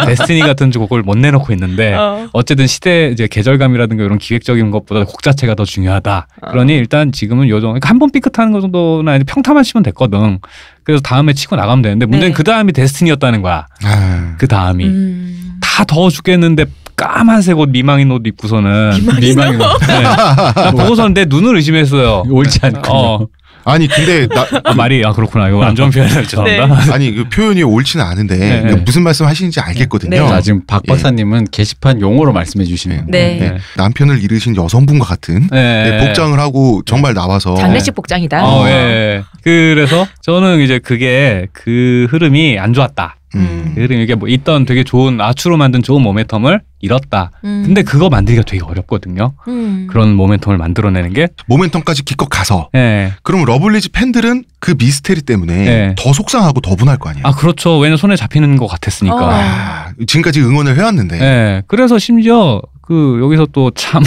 데스티니 같은 곡을 못 내놓고 있는데 어. 어쨌든 시대 이제 계절감이라든가 이런 기획적인 것보다 곡 자체가 더 중요하다. 어. 그러니 일단 지금은 요정 그러니까 한 번 삐끗하는 것 정도나 평타만 치면 됐거든. 그래서 다음에 치고 나가면 되는데 문제는 네. 그 다음이 데스티니였다는 거야. 아. 그 다음이 음. 다 더워 죽겠는데. 까만색 옷 미망인 옷 입고서는 미망인 옷. 네. 나 보고서는 내 눈을 의심했어요. 옳지 않고. 어. 아니 근데 나 그 말이 아 그렇구나 이거 안 좋은 표현을 죄송합니다. 네. 아니 그 표현이 옳지는 않은데 네. 그러니까 무슨 말씀하시는지 알겠거든요. 네. 아, 지금 박 박사님은 예. 게시판 용어로 말씀해 주시네요. 네. 네. 네. 남편을 잃으신 여성분과 같은 네. 네. 복장을 하고 정말 나와서 장례식 복장이다. 어, 네. 그래서 저는 이제 그게 그 흐름이 안 좋았다. 음. 그러니까 이게 뭐 있던 되게 좋은 아추로 만든 좋은 모멘텀을 잃었다. 음. 근데 그거 만들기가 되게 어렵거든요. 음. 그런 모멘텀을 만들어내는 게 모멘텀까지 기껏 가서. 네. 그럼 러블리즈 팬들은 그 미스테리 때문에 네. 더 속상하고 더 분할 거 아니에요. 아 그렇죠. 왜냐면 손에 잡히는 것 같았으니까. 어. 아, 지금까지 응원을 해왔는데. 네. 그래서 심지어 그 여기서 또 참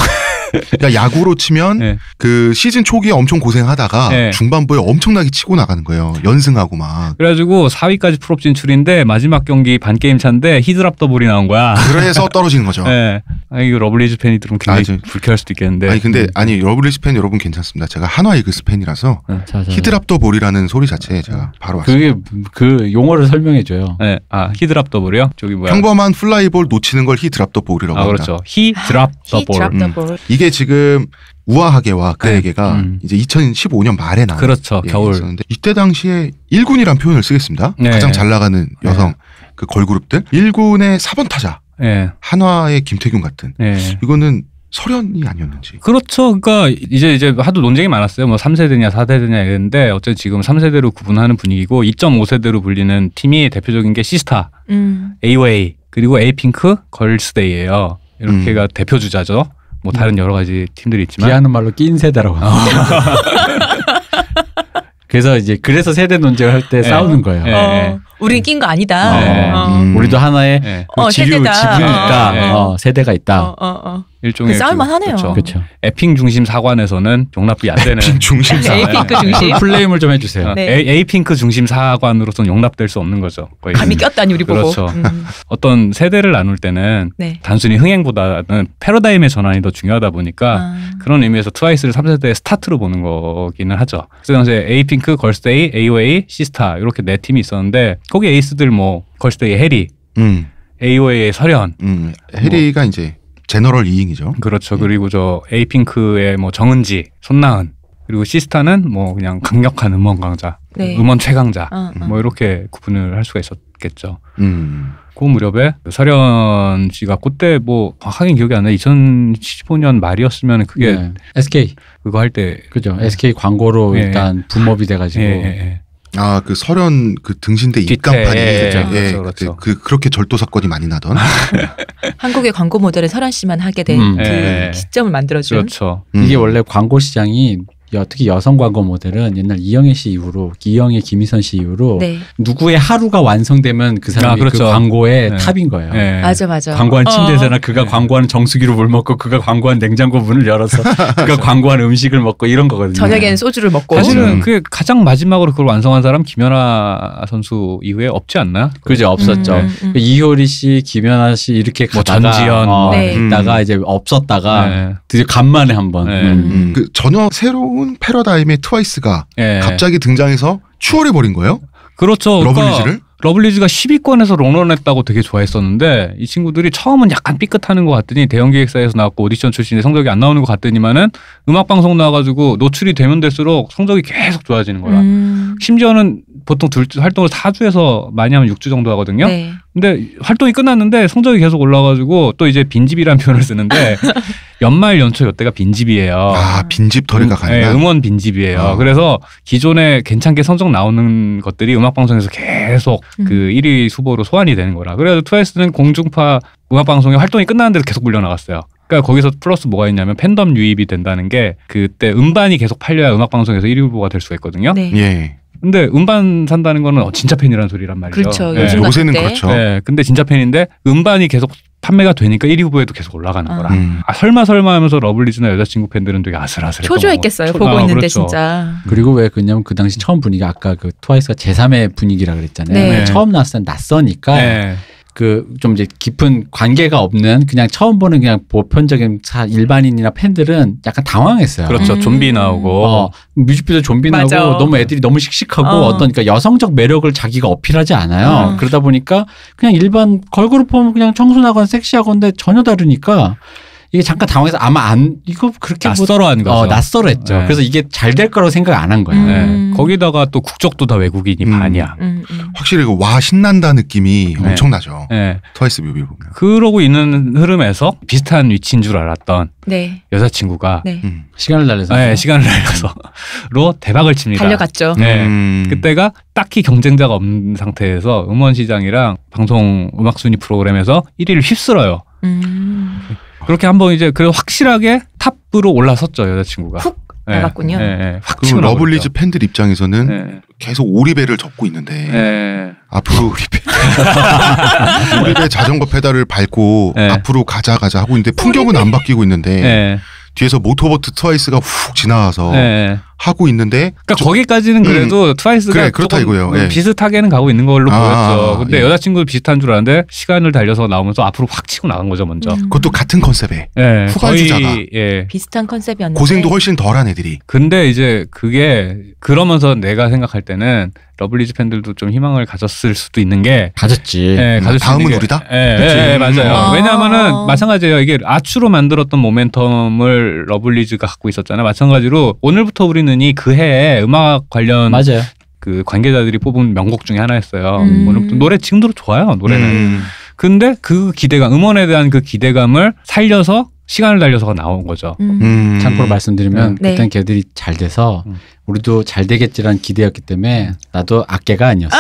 그러니까 야구로 치면 네. 그 시즌 초기에 엄청 고생하다가 네. 중반부에 엄청나게 치고 나가는 거예요. 연승하고 막. 그래가지고 사 위까지 풀업 진출인데 마지막 경기 반게임 차인데 히드랍 더블이 나온 거야. 그래서 떨어지는 거죠. 네. 아니, 이거 러블리즈 팬이 들으면 굉장히 아, 불쾌할 수도 있겠는데. 아니 근데 아니 러블리즈 팬 여러분 괜찮습니다. 제가 한화 이글스 팬이라서 네. 자, 자, 히드랍 더블이라는 소리 자체에 제가 바로 왔습니다. 그게 그 용어를 설명해줘요. 네. 아 히드랍 더블이요? 저기 뭐야. 평범한 플라이볼 놓치는 걸 히드랍 더블이라고 합니다. 아 그렇죠. 히드랍 더블. 음. 이게 지금 우아하게와 그에게가 네. 음. 이제 이천십오 년 말에 나온 그렇죠. 예, 겨울. 있었는데 이때 당시에 일군이란 표현을 쓰겠습니다. 네. 가장 잘 나가는 여성 네. 그 걸그룹들. 일군의 사 번 타자. 네. 한화의 김태균 같은. 네. 이거는 설현이 아니었는지. 그렇죠. 그러니까 이제 이제 하도 논쟁이 많았어요. 뭐 삼 세대냐 사 세대냐 이랬는데 어쨌든 지금 삼 세대로 구분하는 분위기고 이 점 오 세대로 불리는 팀이 대표적인 게 시스타, 음. 에이오에이 그리고 에이핑크, 걸스데이예요. 이렇게가 음. 대표 주자죠. 뭐 다른 여러 가지 팀들이 있지만 비하는 말로 낀 세대라고. 그래서 이제 그래서 세대 논쟁을 할 때 싸우는 거예요. 네. 어, 우린 낀 거 아니다. 네. 어. 음. 우리도 하나의 네. 뭐 지류, 세대다. 지분이 있다. 네. 어, 세대가 있다. 어, 어, 어. 일종의 그 싸울만 그, 하네요. 그렇죠. 그렇죠. 에핑 중심 사관에서는 용납이 안 되는. 에핑 중심 사관. 에이핑크 중심. 플레임을 좀 해주세요. 네. 에이, 에이핑크 중심 사관으로서는 용납될 수 없는 거죠. 거의. 감이 꼈다니 우리 보고. 그렇죠. 음. 어떤 세대를 나눌 때는 네. 단순히 흥행보다는 패러다임의 전환이 더 중요하다 보니까 아. 그런 의미에서 트와이스를 삼 세대의 스타트로 보는 거기는 하죠. 그 당시에 에이핑크, 걸스데이, 에이오에이, 시스타 이렇게 네 팀이 있었는데 거기 에이스들 뭐 걸스데이 해리, 음. 에이오에이의 설현. 음. 해리가 뭐. 이제. 제너럴 이잉이죠. 그렇죠. 네. 그리고 저 에이핑크의 뭐 정은지, 손나은 그리고 시스타는 뭐 그냥 강력한 음원 강자, 네. 음원 최강자 어, 어. 뭐 이렇게 구분을 할 수가 있었겠죠. 음. 그 무렵에 설현 씨가 그때 뭐 하긴 기억이 안 나요. 이천십오 년 말이었으면 그게 네. 에스케이 그거 할 때 그죠. 에스케이 광고로 네. 일단 붐업이 돼가지고. 네. 네. 아, 그 설현 그 등신대 입간판이 예, 그렇죠, 예, 그렇죠. 그, 그 그렇게 절도 사건이 많이 나던 한국의 광고 모델은 설현 씨만 하게 된 음, 그 예, 시점을 만들어준 그렇죠. 음. 이게 원래 광고 시장이 특히 여성 광고 모델은 옛날 이영애 씨 이후로 이영애 김희선 씨 이후로 네. 누구의 하루가 완성되면 그 사람이 아, 그렇죠. 그 광고의 네. 탑인 거예요. 네. 맞아 맞아. 광고한 침대에서나 그가 네. 광고한 정수기로 물 먹고 그가 광고한 냉장고 문을 열어서 그가 광고한 음식을 먹고 이런 거거든요. 저녁에는 소주를 먹고. 사실은 그게 가장 마지막으로 그걸 완성한 사람 김연아 선수 이후에 없지 않나? 그죠 없었죠. 음, 음. 이효리 씨, 김연아 씨 이렇게 뭐 전지현 어, 네. 있다가 이제 없었다가 네. 드디어 간만에 한번 네. 음. 그 전혀 새로운 패러다임의 트와이스가 예. 갑자기 등장해서 추월해버린 거예요? 그렇죠. 러블리즈를? 그러니까 러블리즈가 십 위권에서 롱런했다고 되게 좋아했었는데 이 친구들이 처음은 약간 삐끗하는 것 같더니 대형기획사에서 나왔고 오디션 출신인데 성적이 안 나오는 것 같더니만은 음악방송 나와가지고 노출이 되면 될수록 성적이 계속 좋아지는 거라. 음. 심지어는 보통 둘, 활동을 사 주에서 많이 하면 육 주 정도 하거든요. 네. 근데 활동이 끝났는데 성적이 계속 올라와가지고 또 이제 빈집이라는 표현을 쓰는데 연말 연초 이때가 빈집이에요. 아 빈집 털이가 가나? 네, 음원 빈집이에요. 어. 그래서 기존에 괜찮게 성적 나오는 것들이 음악방송에서 계속 음. 그 일 위 후보로 소환이 되는 거라. 그래서 트와이스는 공중파 음악방송의 활동이 끝나는 대로 계속 물려나갔어요. 그러니까 거기서 플러스 뭐가 있냐면 팬덤 유입이 된다는 게 그때 음반이 계속 팔려야 음악방송에서 일 위 후보가 될 수가 있거든요. 네. 예. 근데 음반 산다는 거는 어, 진짜 팬이란 소리란 말이죠. 그렇죠. 네. 요새는 때. 그렇죠. 네. 근데 진짜 팬인데 음반이 계속 판매가 되니까 일 위 후보에도 계속 올라가는 아. 거라. 음. 아, 설마 설마 하면서 러블리즈나 여자친구 팬들은 되게 아슬아슬했던 초조했겠어요. 거. 보고 아, 있는데 그렇죠. 진짜. 그리고 왜 그러냐면 그 당시 처음 분위기 아까 그 트와이스가 제삼의 분위기라 그랬잖아요. 네. 네. 처음 나왔을 땐 낯서니까 네. 그 좀 이제 깊은 관계가 없는 그냥 처음 보는 그냥 보편적인 일반인이나 팬들은 약간 당황했어요. 그렇죠. 음. 좀비 나오고 어, 뮤직비디오 좀비 맞아. 나오고 너무 애들이 너무 씩씩하고 어. 어떤 그러니까 여성적 매력을 자기가 어필하지 않아요. 어. 그러다 보니까 그냥 일반 걸그룹 보면 그냥 청순하건 섹시하건데 전혀 다르니까 이게 잠깐 당황해서 아마 안 이거 그렇게 낯설어한 거죠. 어, 낯설어했죠. 네. 그래서 이게 잘 될 거라고 생각 안 한 거예요. 음. 네. 거기다가 또 국적도 다 외국인이 음. 반이야. 음. 음. 확실히 이거 와 신난다 느낌이 네. 엄청나죠. 네. 트와이스 뮤비 보면. 그러고 있는 흐름에서 비슷한 위치인 줄 알았던 네. 여자친구가 네. 음. 시간을 날려서 네, 시간을 날려서로 대박을 칩니다. 달려갔죠. 네. 음. 그때가 딱히 경쟁자가 없는 상태에서 음원 시장이랑 방송 음악 순위 프로그램에서 일 위를 휩쓸어요. 음. 그렇게 한번 이제 그 확실하게 탑으로 올라섰죠. 여자친구가 훅 네. 나갔군요. 네, 네. 확 치고 러블리즈 나갔죠. 팬들 입장에서는 네. 계속 오리배를 접고 있는데 네. 앞으로 오리배 오리배 자전거 페달을 밟고 네. 앞으로 가자 가자 하고 있는데 풍경은 안 바뀌고 있는데 네. 뒤에서 모토보트 트와이스가 훅 지나와서 네. 하고 있는데 그러니까 저, 거기까지는 그래도 음, 트와이스가 그래, 그렇다 이거예요. 예. 비슷하게는 가고 있는 걸로 아, 보였죠. 근데 예. 여자친구도 비슷한 줄 알았는데 시간을 달려서 나오면서 앞으로 확 치고 나간 거죠 먼저. 음. 그것도 같은 컨셉에 예, 후반주자가 거의, 예. 비슷한 컨셉이었는데 고생도 훨씬 덜한 애들이. 근데 이제 그게 그러면서 내가 생각할 때는 러블리즈 팬들도 좀 희망을 가졌을 수도 있는 게 가졌지. 예, 가졌을 다음은 게, 우리다? 예, 예, 예 맞아요. 아 왜냐하면은 마찬가지예요. 이게 아추로 만들었던 모멘텀을 러블리즈가 갖고 있었잖아요. 마찬가지로 오늘부터 우리는이 그 해에 음악 관련 맞아요. 그 관계자들이 뽑은 명곡 중에 하나였어요. 음. 오늘부터 노래 지금도 좋아요. 노래는. 음. 근데 그 기대감, 음원에 대한 그 기대감을 살려서 시간을 달려서가 나온 거죠. 음. 참고로 말씀드리면 네. 그땐 걔들이 잘 돼서 우리도 잘 되겠지라는 기대였기 때문에 나도 아깨가 아니었어.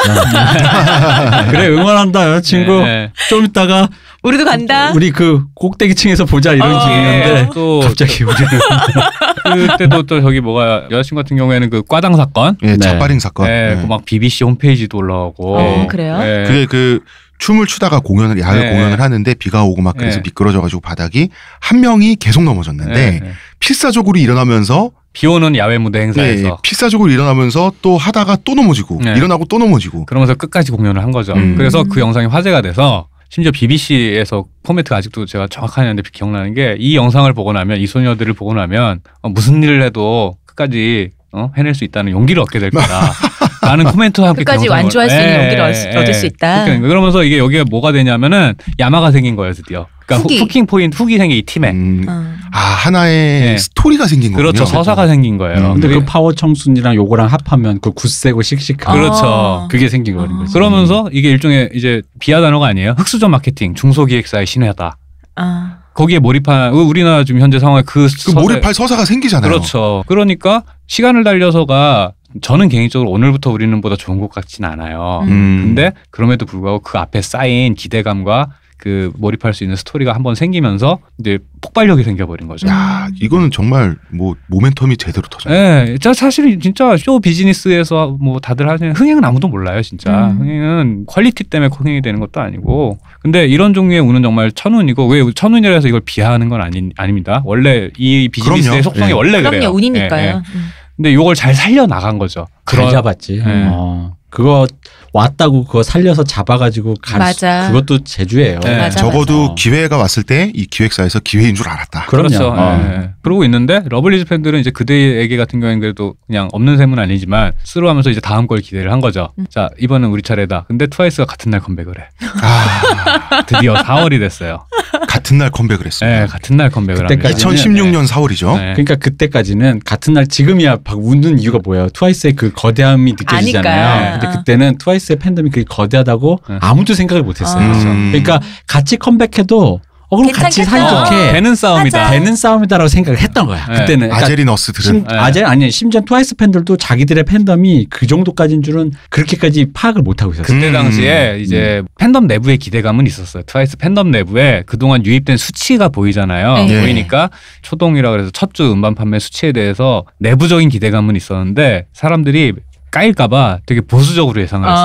그래 응원한다 여자친구. 네. 좀 이따가 우리도 간다. 우리 그 꼭대기층에서 보자 이런 중이었는데 또 갑자기 우리는 그때도 또 저기 뭐가 여자친구 같은 경우에는 그 꽈당 사건, 예, 네. 자빠링 사건, 예, 네. 그 막 비비씨 홈페이지도 올라오고. 어, 그래요? 예. 그게 그 춤을 추다가 공연을 야외 네. 공연을 하는데 비가 오고 막 그래서 네. 미끄러져가지고 바닥이 한 명이 계속 넘어졌는데 네. 필사적으로 일어나면서 비 오는 야외 무대 행사에서 네. 필사적으로 일어나면서 또 하다가 또 넘어지고 네. 일어나고 또 넘어지고 그러면서 끝까지 공연을 한 거죠. 음. 그래서 그 영상이 화제가 돼서 심지어 비비씨에서 포맷 아직도 제가 정확하게 안 기억나는 게 이 영상을 보고 나면 이 소녀들을 보고 나면 어, 무슨 일을 해도 끝까지 어? 해낼 수 있다는 용기를 얻게 될 거다. 나는 코멘트와 함께 끝까지 완주할 수 있는 용기를 예, 예, 얻을 수 있다. 그러면서 이게 여기가 뭐가 되냐면은 야마가 생긴 거예요 드디어. 그러니까 후기. 후킹 포인트 후기 생긴 이 팀에. 음. 어. 아 하나의 네. 스토리가 생긴 거예요. 그렇죠. 서사가 생긴 거예요. 음. 근데 그 파워 청순이랑 요거랑 합하면 그 굳세고 씩씩한. 그렇죠. 아. 그게 생긴 거예요. 아. 그러면서 이게 일종의 이제 비하 단어가 아니에요. 흑수저 마케팅 중소기획사의 신뢰다. 아. 거기에 몰입한 우리나라 지금 현재 상황에 그, 그 몰입할 서사가 생기잖아요. 그렇죠. 그러니까 시간을 달려서가 저는 개인적으로 오늘부터 우리는 보다 좋은 것 같진 않아요. 음. 근데 그럼에도 불구하고 그 앞에 쌓인 기대감과 그 몰입할 수 있는 스토리가 한번 생기면서 이제 폭발력이 생겨버린 거죠. 야, 이거는 정말 뭐 모멘텀이 제대로 터졌네. 네, 진짜 사실 진짜 쇼 비즈니스에서 뭐 다들 하는 흥행은 아무도 몰라요, 진짜. 음. 흥행은 퀄리티 때문에 흥행이 되는 것도 아니고. 근데 이런 종류의 운은 정말 천운이고 왜 천운이라 해서 이걸 비하하는 건 아니, 아닙니다. 원래 이 비즈니스의 그럼요. 속성이 네. 원래 그럼요, 그래요. 그럼요, 운이니까요. 네, 네. 음. 근데 이걸 잘 살려 나간 거죠. 그런, 잘 잡았지. 네. 어. 그거 왔다고 그거 살려서 잡아가지고 갈 수, 그것도 재주예요. 네. 맞아, 적어도 맞아. 기회가 왔을 때 이 기획사에서 기회인 줄 알았다. 그렇죠. 어. 네. 그러고 있는데 러블리즈 팬들은 이제 그대에게 같은 경우에는 그래도 그냥 없는 셈은 아니지만 쓰러하면서 이제 다음 걸 기대를 한 거죠. 음. 자 이번은 우리 차례다. 근데 트와이스가 같은 날 컴백을 해. 아, 드디어 사월이 됐어요. 같은 날 컴백을 했어요. 네, 같은 날 컴백을 합니다. 이천십육 년 네. 사월이죠. 네. 그러니까 그때까지는 같은 날 지금이야 막 웃는 이유가 뭐예요? 트와이스의 그 거대함이 느껴지잖아요. 아니까. 근데 어. 그때는 트와이스의 팬덤이 그게 거대하다고 네. 아무도 생각을 못했어요. 어. 음. 그러니까 같이 컴백해도 어, 그럼 괜찮겠다. 같이 사이좋게 되는 싸움이다. 되는 싸움이다라고 생각을 했던 거야. 네. 그때는 그러니까 아제리너스들은 네. 아제 아니 심지어 트와이스 팬들도 자기들의 팬덤이 그 정도까지인 줄은 그렇게까지 파악을 못 하고 있었어요. 그때 음. 당시에 이제 음. 팬덤 내부의 기대감은 있었어요. 트와이스 팬덤 내부에 그동안 유입된 수치가 보이잖아요. 네. 보이니까 초동이라 그래서 첫 주 음반 판매 수치에 대해서 내부적인 기대감은 있었는데 사람들이 까일까봐 되게 보수적으로 예상을 했어요.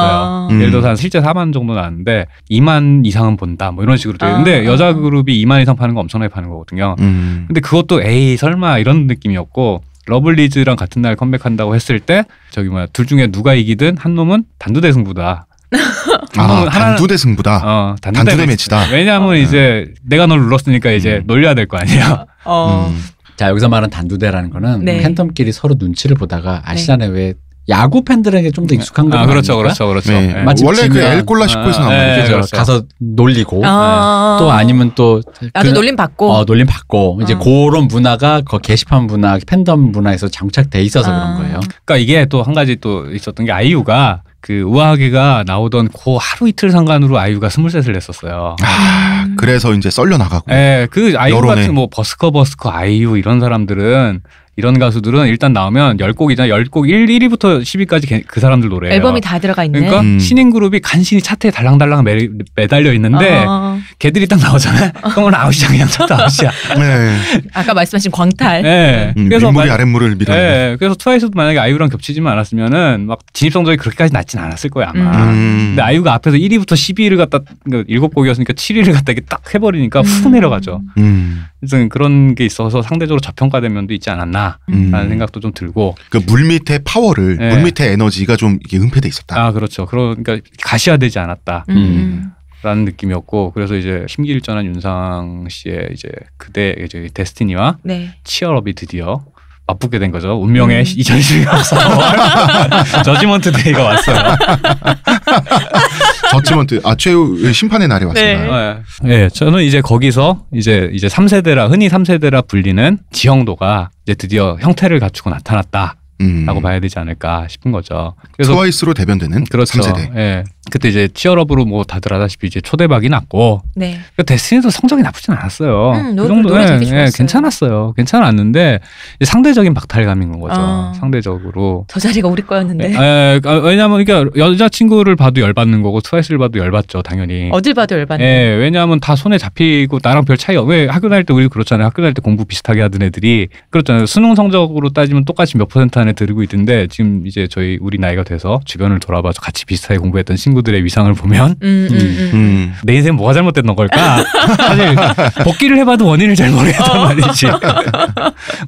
아. 예를 들어서 한 실제 사만 정도 나왔는데 이만 이상은 본다 뭐 이런 식으로 되는데 아. 여자 그룹이 이만 이상 파는 거 엄청나게 파는 거거든요. 음. 근데 그것도 에이 설마 이런 느낌이었고 러블리즈랑 같은 날 컴백한다고 했을 때 저기 뭐야 둘 중에 누가 이기든 한 놈은 단두대 승부다. 아, 단두대 승부다. 어, 단두대, 단두대 매치다. 왜냐하면 어. 이제 내가 널 눌렀으니까 이제 음. 놀려야 될 거 아니야. 어. 음. 자 여기서 말하는 단두대라는 거는 네. 팬덤끼리 서로 눈치를 보다가 아시잖아요. 네. 왜 야구 팬들에게 좀 더 익숙한 거예요. 아, 그렇죠, 그렇죠, 그렇죠. 네. 네. 원래 그 엘골라 십구에서 나온 거죠. 그렇죠. 가서 놀리고 아 또 아니면 또 나도 그, 놀림 받고, 어, 놀림 받고 어. 이제 그런 문화가 그 게시판 문화, 팬덤 문화에서 장착돼 있어서 아 그런 거예요. 그러니까 이게 또 한 가지 또 있었던 게 아이유가 그 우아하게가 나오던 그 하루 이틀 상간으로 아이유가 스물셋을 냈었어요. 아, 음. 그래서 이제 썰려 나가고. 네, 그 아이유 여론에. 같은 뭐 버스커 버스커 아이유 이런 사람들은. 이런 가수들은 일단 나오면 열 곡이잖아. 열 곡 일, 일위부터 십위까지 그 사람들 노래예요. 앨범이 다 들어가 있네. 그러니까 음. 신인 그룹이 간신히 차트에 달랑달랑 매, 매달려 있는데 어. 걔들이 딱 나오잖아요. 그러면 아웃이야 그냥 차트 아웃이야. 네. 아까 말씀하신 광탈. 네. 음, 그래서 윗물이 아랫물을 밀어. 네. 그래서 트와이스도 만약에 아이유랑 겹치지만 않았으면은 막 진입 성적이 그렇게까지 낮진 않았을 거예요 아마. 음. 근데 아이유가 앞에서 일위부터 십이위를 갖다 그러니까 일곱 곡이었으니까 칠위를 갖다 이렇게 딱 해버리니까 음. 훅 내려가죠. 음. 그래서 그런 게 있어서 상대적으로 저평가된 면도 있지 않았나라는 음. 생각도 좀 들고. 그 물 밑에 파워를, 네. 물 밑에 에너지가 좀 이게 은폐돼 있었다. 아 그렇죠. 그러니까 가시화되지 않았다. 음. 라는 느낌이었고, 그래서 이제 심기일전한 윤상 씨의 이제 그대 이제 데스티니와 네. 치얼업이 드디어 맞붙게 된 거죠. 운명의 음. 이천십육 년 저지먼트 데이가 왔어요. 저지먼트, 아 최후 심판의 날이 왔습니다. 네. 네, 저는 이제 거기서 이제 이제 삼 세대라 흔히 삼 세대라 불리는 지형도가 이제 드디어 형태를 갖추고 나타났다. 음. 라고 봐야 되지 않을까 싶은 거죠. 그래서 트와이스로 대변되는 그렇죠. 삼 세대. 예. 그때 이제 치얼업으로 뭐 다들 아다시피 이제 초대박이 났고. 네. 그러니까 데스티니도 성적이 나쁘진 않았어요. 음, 그 정도는 예, 예, 괜찮았어요. 괜찮았는데 이제 상대적인 박탈감인 건 거죠. 어. 상대적으로. 저 자리가 우리 거였는데. 예, 예, 왜냐하면 그러니까 여자친구를 봐도 열받는 거고 트와이스를 봐도 열받죠, 당연히. 어딜 봐도 열받는. 예, 왜냐하면 다 손에 잡히고 나랑 별 차이 없. 왜 학교 다닐 때 우리 그렇잖아요. 학교 다닐 때 공부 비슷하게 하던 애들이 그렇잖아요. 수능 성적으로 따지면 똑같이 몇 퍼센트 안 들고 있던데 지금 이제 저희 우리 나이가 돼서 주변을 돌아봐서 같이 비슷하게 공부했던 친구들의 위상을 보면 음, 음, 음. 음. 내 인생 뭐가 잘못된 걸까? 사실 복귀를 해봐도 원인을 잘 모르겠단 말이지.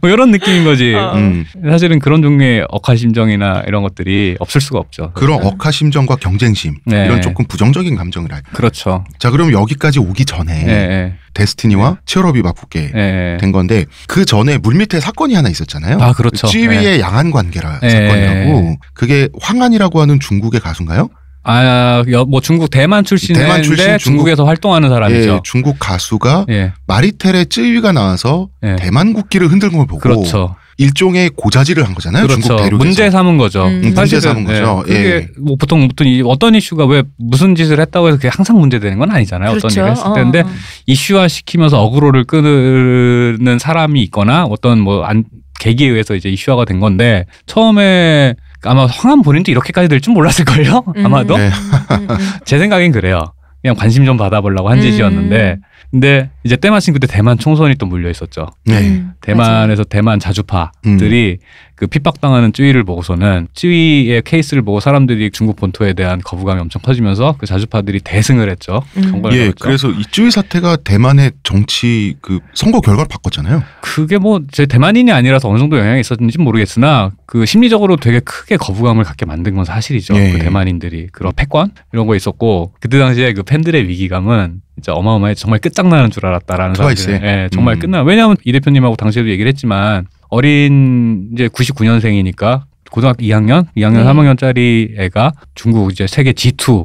뭐 이런 느낌인 거지. 어. 음. 사실은 그런 종류의 억하심정이나 이런 것들이 없을 수가 없죠. 그런 억하심정과 경쟁심 네. 이런 조금 부정적인 감정이랄까. 그렇죠. 자 그럼 여기까지 오기 전에 네. 데스티니와 네. 치얼업이 맞붙게 네. 된 건데 그 전에 물밑에 사건이 하나 있었잖아요. 아 그렇죠. 쯔위의 네. 양안 관계라 네. 사건이라고. 그게 황안이라고 하는 중국의 가수인가요? 아, 뭐 중국 대만 출신인데 대만 출신 중국에서 중국, 활동하는 사람이죠. 예, 중국 가수가 예. 마리텔의 쯔위가 나와서 예. 대만 국기를 흔들고 보고 그렇죠. 일종의 고자질을 한 거잖아요. 그렇죠. 중국 대륙에서. 문제 삼은 거죠. 음. 문제 삼은 거죠. 예. 그게 예. 뭐 보통 어떤 이슈가 왜 무슨 짓을 했다고 해서 그게 항상 문제되는 건 아니잖아요. 그렇죠. 어떤 일을 했을 때인데 어. 이슈화 시키면서 어그로를 끄는 사람이 있거나 어떤 뭐 안, 계기에 의해서 이제 이슈화가 된 건데 처음에 아마 황안 본인도 이렇게까지 될 줄 몰랐을걸요? 음. 아마도? 네. 제 생각엔 그래요. 그냥 관심 좀 받아보려고 한 짓이었는데 음. 근데 이제 때마침 그때 대만 총선이 또 물려 있었죠. 네. 대만에서 맞아요. 대만 자주파들이 음. 그 핍박당하는 쯔위를 보고서는 쯔위의 케이스를 보고 사람들이 중국 본토에 대한 거부감이 엄청 커지면서 그 자주파들이 대승을 했죠. 음. 예, 했죠. 그래서 이 쯔위 사태가 대만의 정치 그 선거 결과를 바꿨잖아요. 그게 뭐 제 대만인이 아니라서 어느 정도 영향이 있었는지 모르겠으나 그 심리적으로 되게 크게 거부감을 갖게 만든 건 사실이죠. 예. 그 대만인들이 그런 패권 이런 거 있었고 그때 당시에 그 팬들의 위기감은 진짜 어마어마해. 정말 끝장나는 줄 알았다라는 사실. 예, 정말 음. 끝나. 왜냐하면 이 대표님하고 당시에도 얘기를 했지만 어린 이제 구십구 년생이니까 고등학교 이 학년, 이 학년, 네. 삼 학년짜리 애가 중국 이제 세계 지 투에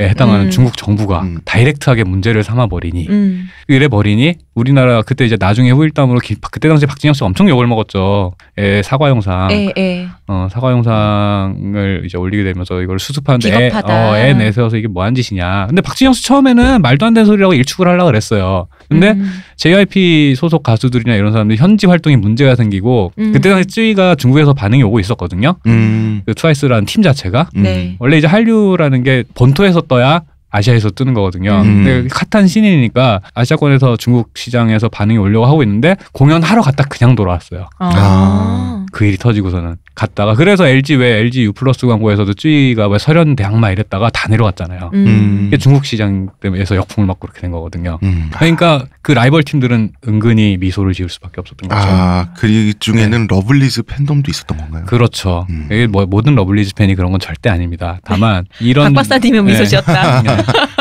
해당하는 음. 중국 정부가 음. 다이렉트하게 문제를 삼아 버리니 음. 이래 버리니 우리나라 그때 이제 나중에 후일담으로 기, 그때 당시 박진영 씨가 엄청 욕을 먹었죠. 애 사과 영상, 에, 에. 어, 사과 영상을 이제 올리게 되면서 이걸 수습하는데 애, 어, 애 내세워서 이게 뭐한 짓이냐. 근데 박진영 씨 처음에는 말도 안 되는 소리라고 일축을 하려고 그랬어요. 근데 음. 제이와이피 소속 가수들이나 이런 사람들이 현지 활동에 문제가 생기고 음. 그때 당시 쯔위가 중국에서 반응이 오고 있었거든요. 음. 그 트와이스라는 팀 자체가 음. 네. 원래 이제 한류라는 게 본토에서 떠야 아시아에서 뜨는 거거든요. 음. 근데 핫한 신이니까 아시아권에서 중국 시장에서 반응이 오려고 하고 있는데 공연하러 갔다 그냥 돌아왔어요. 아. 아. 그 일이 터지고서는 갔다가 그래서 엘지 왜 엘지 U 플러스 광고에서도 쯔위가 왜 설현 대항마 이랬다가 다 내려왔잖아요. 음. 이게 중국 시장 때문에서 역풍을 맞고 그렇게 된 거거든요. 음. 그러니까 그 라이벌 팀들은 은근히 미소를 지을 수밖에 없었던 거죠. 아, 그 중에는 네. 러블리즈 팬덤도 있었던 건가요? 그렇죠. 음. 이게 뭐, 모든 러블리즈 팬이 그런 건 절대 아닙니다. 다만 이런 박 박사님은 미소 지었다. 네.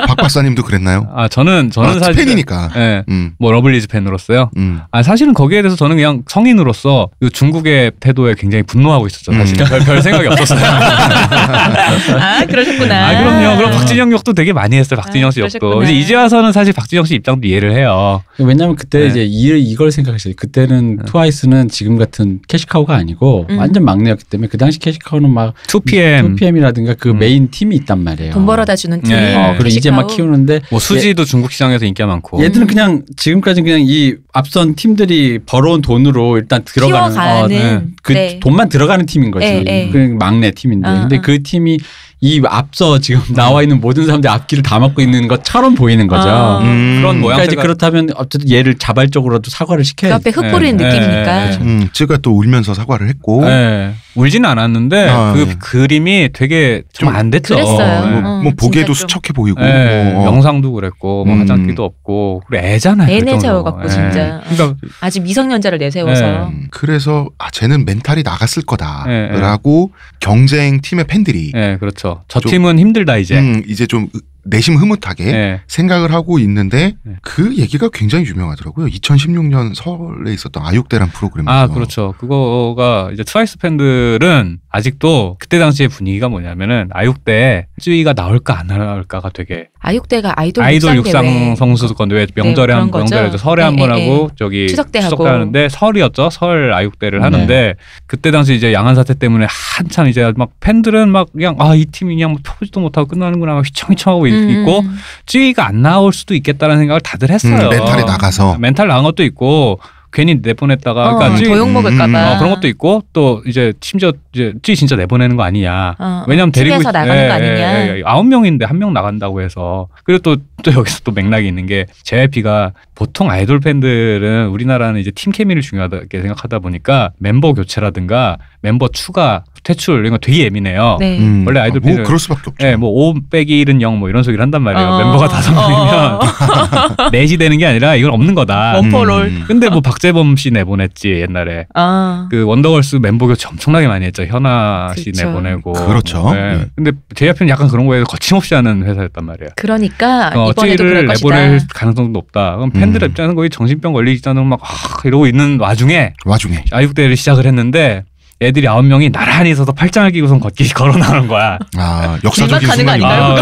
박 박사님도 그랬나요? 아 저는 저는 아, 사실 팬이니까. 네, 음. 뭐 러블리즈 팬으로서요. 음. 아 사실은 거기에 대해서 저는 그냥 성인으로서 그 중국의 태도에 굉장히 분노하고 있었죠. 사실 음. 별, 별 생각이 없었어요. 아 그러셨구나. 아 그럼요. 그럼 박진영 역도 되게 많이 했어요. 박진영 씨 아, 역도 이제 이제 와서는 사실 박진영 씨 입장도 이해를 해요. 왜냐하면 그때 네. 이제 이를 이걸 생각했어요. 그때는 네. 트와이스는 지금 같은 캐시카우가 아니고 음. 완전 막내였기 때문에 그 당시 캐시카우는 막 투 피엠, 투 피엠이라든가 그 음. 메인 팀이 있단 말이에요. 돈 벌어다 주는 팀. 네. 어, 그리고 이제 막 키우는데 뭐 수지도 얘, 중국 시장에서 인기가 많고 얘들은 그냥 지금까지는 그냥 이 앞선 팀들이 벌어온 돈으로 일단 들어가는 키워가는, 어, 네. 그 네. 돈만 들어가는 팀인 거지. 네, 네. 그 막내 팀인데 아, 근데 아. 그 팀이 이 앞서 지금 나와 있는 모든 사람들 앞길을 다 막고 있는 것처럼 보이는 거죠. 아. 음. 그런 모양새가. 그러니까 이제 그렇다면 어쨌든 얘를 자발적으로라도 사과를 시켜야. 그 앞에 흙 뿌리는 네. 느낌이니까. 네. 음, 제가 또 울면서 사과를 했고. 네. 울지는 않았는데 아, 그 네. 그림이 되게 좀 안 됐죠. 그랬어요. 뭐, 어, 뭐 보기에도 좀. 수척해 보이고. 네. 뭐. 영상도 그랬고 음. 뭐 화장기도 없고. 그리고 애잖아요. 애 내세워갖고 네. 진짜. 그러니까 아직 미성년자를 내세워서. 네. 그래서 아, 쟤는 멘탈이 나갔을 거다라고 네. 경쟁팀의 팬들이. 네. 그렇죠. 저 팀은 힘들다 이제. 음, 이제 좀 내심 흐뭇하게 네. 생각을 하고 있는데 네. 그 얘기가 굉장히 유명하더라고요. 이천십육 년 설에 있었던 아육대란 프로그램에서. 아 그렇죠. 그거가 이제 트와이스 팬들은 아직도 그때 당시의 분위기가 뭐냐면은 아육대에 쯔위가 나올까 안 나올까가 되게. 아육대가 아이돌, 아이돌 육상, 육상 선수권 대회 명절에 네, 한 명절에 설에 한 번 하고 저기 추석 때 하는데 설이었죠. 설 아육대를 네. 하는데 그때 당시 이제 양안 사태 때문에 한참 이제 막 팬들은 막 그냥 아 이 팀이 그냥 펴보지도 못하고 끝나는구나 막 휘청휘청하고 있고 음. 쯔위가 안 나올 수도 있겠다라는 생각을 다들 했어요. 음, 멘탈이 나가서 멘탈 나간 것도 있고. 괜히 내보냈다가 어, 그러니까 더 욕먹을까 봐 어, 그런 것도 있고 또 이제 심지어 이제 쯔위 진짜 내보내는 거 아니냐 어, 왜냐면 데리고 있, 나가는 예, 거 아니냐 아홉 명인데 한 명 나간다고 해서 그리고 또, 또 여기서 또 맥락이 있는 게 제이와이피가 보통 아이돌 팬들은 우리나라는 이제 팀 케미를 중요하게 생각하다 보니까 멤버 교체라든가 멤버 추가 퇴출 이런 거 되게 예민해요. 네. 음. 원래 아이돌 팬들 아, 뭐 그럴 수밖에 없죠. 네, 뭐 오 빼기 일은 영 뭐 이런 소리를 한단 말이에요. 어. 멤버가 다섯 명이면 넷이 되는 게 아니라 이건 없는 거다. 원포롤. 음. 근데 뭐 박재범 씨 내보냈지 옛날에. 아. 그 원더걸스 멤버 교체 엄청나게 많이 했죠. 현아 그렇죠. 씨 내보내고. 그렇죠. 네. 네. 근데 제이와이피는 약간 그런 거에 거침없이 하는 회사였단 말이에요. 그러니까 어, 이번에도 그럴 것이다. 내보낼 가능성도 높다. 그럼 팬들 음. 입장에서는 거의 정신병 걸리기잖아요. 막 아, 이러고 있는 와중에. 와중에. 아육대를 시작을 했는데. 애들이 아홉 명이 나란히 있어서 팔짱을 끼고선 걷기 걸어나는 거야. 아 역사적인 순간이네요.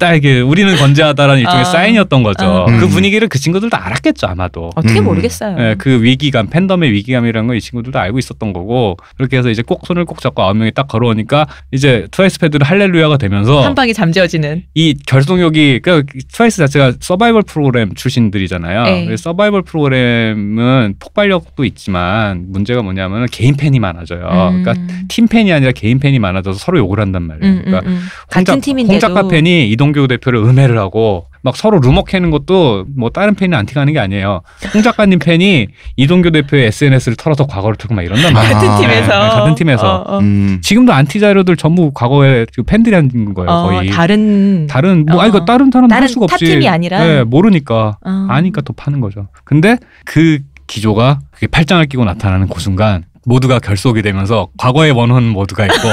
딱 이게 우리는 건재하다라는 일종의 아, 사인이었던 거죠. 아, 음. 그 분위기를 그 친구들도 알았겠죠 아마도. 어떻게 음. 모르겠어요. 네, 그 위기감, 팬덤의 위기감이라는 걸 이 친구들도 알고 있었던 거고 그렇게 해서 이제 꼭 손을 꼭 잡고 아홉 명이 딱 걸어오니까 이제 트와이스 패드는 할렐루야가 되면서 한 방이 잠재워지는 이 결속력이 그러니까 트와이스 자체가 서바이벌 프로그램 출신들이잖아요. 그래서 서바이벌 프로그램은 폭발력도 있지만 문제가 뭐냐면 개인 팬이 많아. 음. 그러니까 팀 팬이 아니라 개인 팬이 많아져서 서로 욕을 한단 말이에요. 음, 그러니까 음, 음. 홍작, 같은 팀인데도 홍작가 팬이 이동규 대표를 음해를 하고 막 서로 루머캐는 것도 뭐 다른 팬이 안티가는 게 아니에요. 홍 작가님 팬이 이동규 대표의 에스엔에스를 털어서 과거를 틀고 막 이런단 말이에요. 같은 팀에서. 네, 같은 팀에서. 어, 어. 음. 지금도 안티 자료들 전부 과거에 팬들이 한 거예요. 어, 거의. 다른. 다른. 뭐 어. 아니, 다른 사람도 할 수가 없지. 타팀이 아니라. 네, 모르니까. 어. 아니까 더 파는 거죠. 근데 그 기조가 그게 팔짱을 끼고 나타나는 그 순간 모두가 결속이 되면서 과거의 원혼 모두가 있고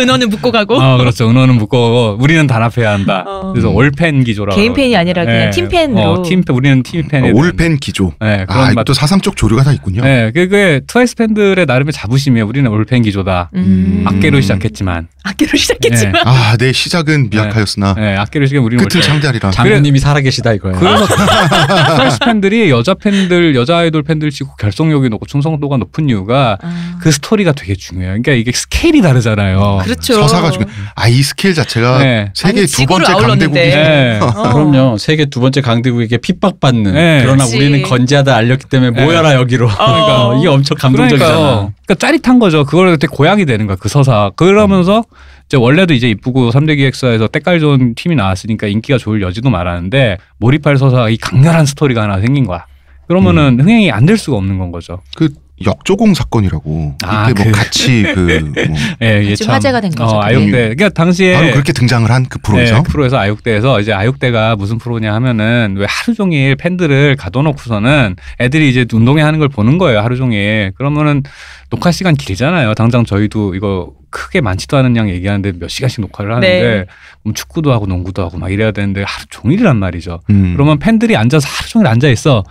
은호는 묻고 가고 어, 그렇죠. 은호는 묻고 가고 우리는 단합해야 한다. 어. 그래서 올팬 기조라고 개인 팬이 아니라 그냥 네. 팀팬으로 어, 팀, 우리는 팀팬 올팬 기조 네, 아 이것도 사삼쪽 조류가 다 있군요. 네, 그게 트와이스 팬들의 나름의 자부심이에요. 우리는 올팬 기조다. 음. 악계로 시작했지만 악기로 시작했지만 네. 아, 내 시작은 미약하였으나 네. 네. 악기로 시작은 우리는 끝을 창대하리라. 장모님이 살아계시다 이거예요. 그래서 트와이스 팬들이 여자 팬들 여자 아이돌 팬들 치고 결속력이 높고 충성도가 높은 이유가 아. 그 스토리가 되게 중요해요. 그러니까 이게 스케일이 다르잖아요. 그렇죠. 서사가 중요. 아, 이 스케일 자체가 네. 세계 두 번째 강대국이 네. 어. 그럼요. 세계 두 번째 강대국에게 핍박받는. 네. 그러나 그렇지. 우리는 건재하다 알렸기 때문에 네. 모여라 여기로. 어. 그러니까 이게 엄청 감동적이잖아. 그러니까, 그러니까 짜릿한 거죠. 그걸 되게 고약이 되는 거야. 그 서사. 그러면서. 음. 이제 원래도 이제 이쁘고 삼대 기획사에서 때깔 좋은 팀이 나왔으니까 인기가 좋을 여지도 많았는데 몰입할 서사 이 강렬한 스토리가 하나 생긴 거야. 그러면은 음. 흥행이 안 될 수가 없는 건 거죠. 그 역조공 사건이라고. 아, 그때 뭐 그. 같이 그 뭐 예, 예, 참 화제가 된 거죠. 어, 아육대. 그러니까 당시에 바로 그렇게 등장을 한 그 프로에서. 네, 그 프로에서 아육대에서 이제 아육대가 무슨 프로냐 하면은 왜 하루 종일 팬들을 가둬놓고서는 애들이 이제 운동회 하는 걸 보는 거예요. 하루 종일. 그러면은 녹화 시간 길잖아요. 당장 저희도 이거 크게 많지도 않은 양 얘기하는데 몇 시간씩 녹화를 하는데 네. 축구도 하고 농구도 하고 막 이래야 되는데 하루 종일이란 말이죠. 음. 그러면 팬들이 앉아서 하루 종일 앉아 있어.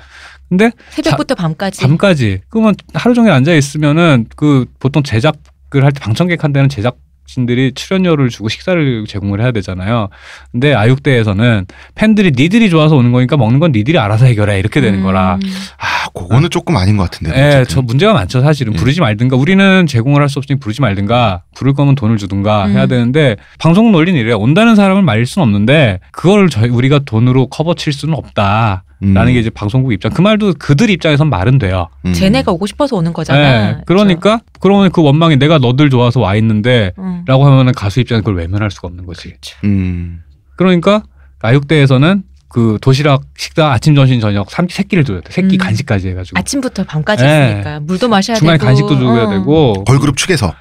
근데 새벽부터 자, 밤까지. 밤까지. 그러면 하루 종일 앉아 있으면은 그 보통 제작을 할 때 방청객 한 데는 제작 신들이 출연료를 주고 식사를 제공을 해야 되잖아요. 근데 아육대에서는 팬들이 니들이 좋아서 오는 거니까 먹는 건 니들이 알아서 해결해 이렇게 되는 음. 거라. 아, 그거는 아. 조금 아닌 것 같은데. 네, 저 문제가 많죠 사실은. 네. 부르지 말든가 우리는 제공을 할 수 없으니 부르지 말든가 부를 거면 돈을 주든가 음. 해야 되는데 방송 논리는 이래요. 온다는 사람을 말릴 수는 없는데 그걸 저희 우리가 돈으로 커버 칠 수는 없다. 라는 음. 게 이제 방송국 입장. 그 말도 그들 입장에선 말은 돼요. 음. 쟤네가 오고 싶어서 오는 거잖아. 네. 그러니까 그렇죠. 그러면 그 원망이 내가 너들 좋아서 와 있는데 음. 라고 하면 가수 입장에서 그걸 외면할 수가 없는 거지. 그렇죠. 음. 그러니까 가육대에서는 그 도시락 식사 아침 점심 저녁 세 끼를 줘야 돼. 세 끼 음. 간식까지 해가지고. 아침부터 밤까지 네. 했으니까 물도 마셔야 중간에 되고. 중간에 간식도 줘야 어. 되고. 걸그룹 측에서.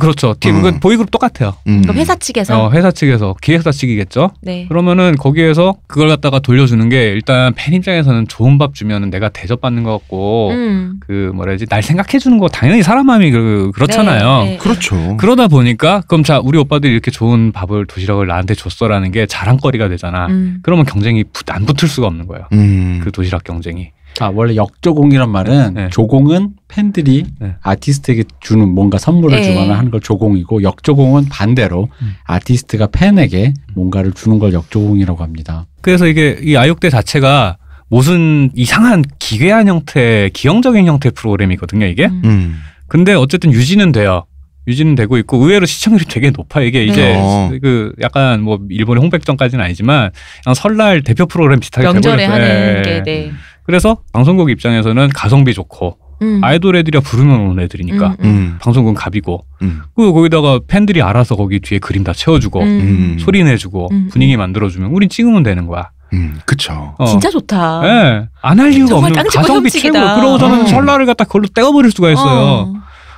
그렇죠. 팀, 음. 보이그룹 똑같아요. 음. 그럼 회사 측에서? 어, 회사 측에서. 기획사 측이겠죠? 네. 그러면은 거기에서 그걸 갖다가 돌려주는 게 일단 팬 입장에서는 좋은 밥 주면은 내가 대접받는 것 같고, 음. 그 뭐라지, 날 생각해주는 거 당연히 사람 마음이 그, 그렇잖아요. 네. 네. 그렇죠. 그러다 보니까, 그럼 자, 우리 오빠들이 이렇게 좋은 밥을, 도시락을 나한테 줬어라는 게 자랑거리가 되잖아. 음. 그러면 경쟁이 부, 안 붙을 수가 없는 거예요. 음. 그 도시락 경쟁이. 아, 원래 역조공이란 말은 네. 조공은 팬들이 네. 아티스트에게 주는 뭔가 선물을 네. 주거나 하는 걸 조공이고, 역조공은 반대로 음. 아티스트가 팬에게 뭔가를 주는 걸 역조공이라고 합니다. 그래서 이게 이 아육대 자체가 무슨 이상한 기괴한 형태, 기형적인 형태의 프로그램이거든요, 이게. 음. 근데 어쨌든 유지는 돼요. 유지는 되고 있고, 의외로 시청률이 되게 높아. 이게 이제 어. 그 약간 뭐 일본의 홍백전까지는 아니지만 그냥 설날 대표 프로그램 비슷하게 명절에 하는 게 네. 그래서 방송국 입장에서는 가성비 좋고 음. 아이돌 애들이야 부르면 오는 애들이니까 음, 음. 방송국은 갑이고 음. 그 거기다가 팬들이 알아서 거기 뒤에 그림 다 채워주고 음. 소리 내주고 음. 분위기 만들어주면 우린 찍으면 되는 거야. 음, 그쵸. 어. 진짜 좋다. 네. 안 할 이유가 없는 가성비 최고. 그러고 저는 음. 설날을 갖다 그걸로 떼어버릴 수가 있어요. 어.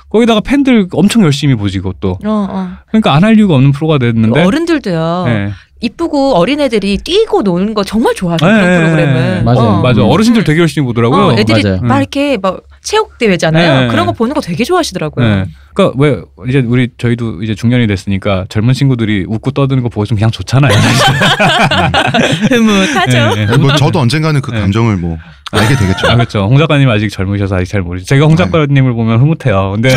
거기다가 팬들 엄청 열심히 보지 그것도. 어, 어. 그러니까 안 할 이유가 없는 프로가 됐는데. 어른들도요. 네. 이쁘고 어린애들이 뛰고 노는 거 정말 좋아하는 네, 그런 프로그램은. 맞아요. 어. 맞아. 어르신들 음. 되게 열심히 보더라고요. 어, 애들이 맞아요. 막 이렇게 막 체육대회잖아요. 네. 그런 거 보는 거 되게 좋아하시더라고요. 네. 그러니까 왜 이제 우리 저희도 이제 중년이 됐으니까 젊은 친구들이 웃고 떠드는 거 보고 좀 그냥 좋잖아요. 흐뭇하죠. 네, 네. 뭐 저도 언젠가는 그 감정을 네. 뭐 알게 되겠죠. 아, 그렇죠. 홍 작가님 아직 젊으셔서 아직 잘 모르죠. 제가 홍 작가님을 보면 흐뭇해요. 근데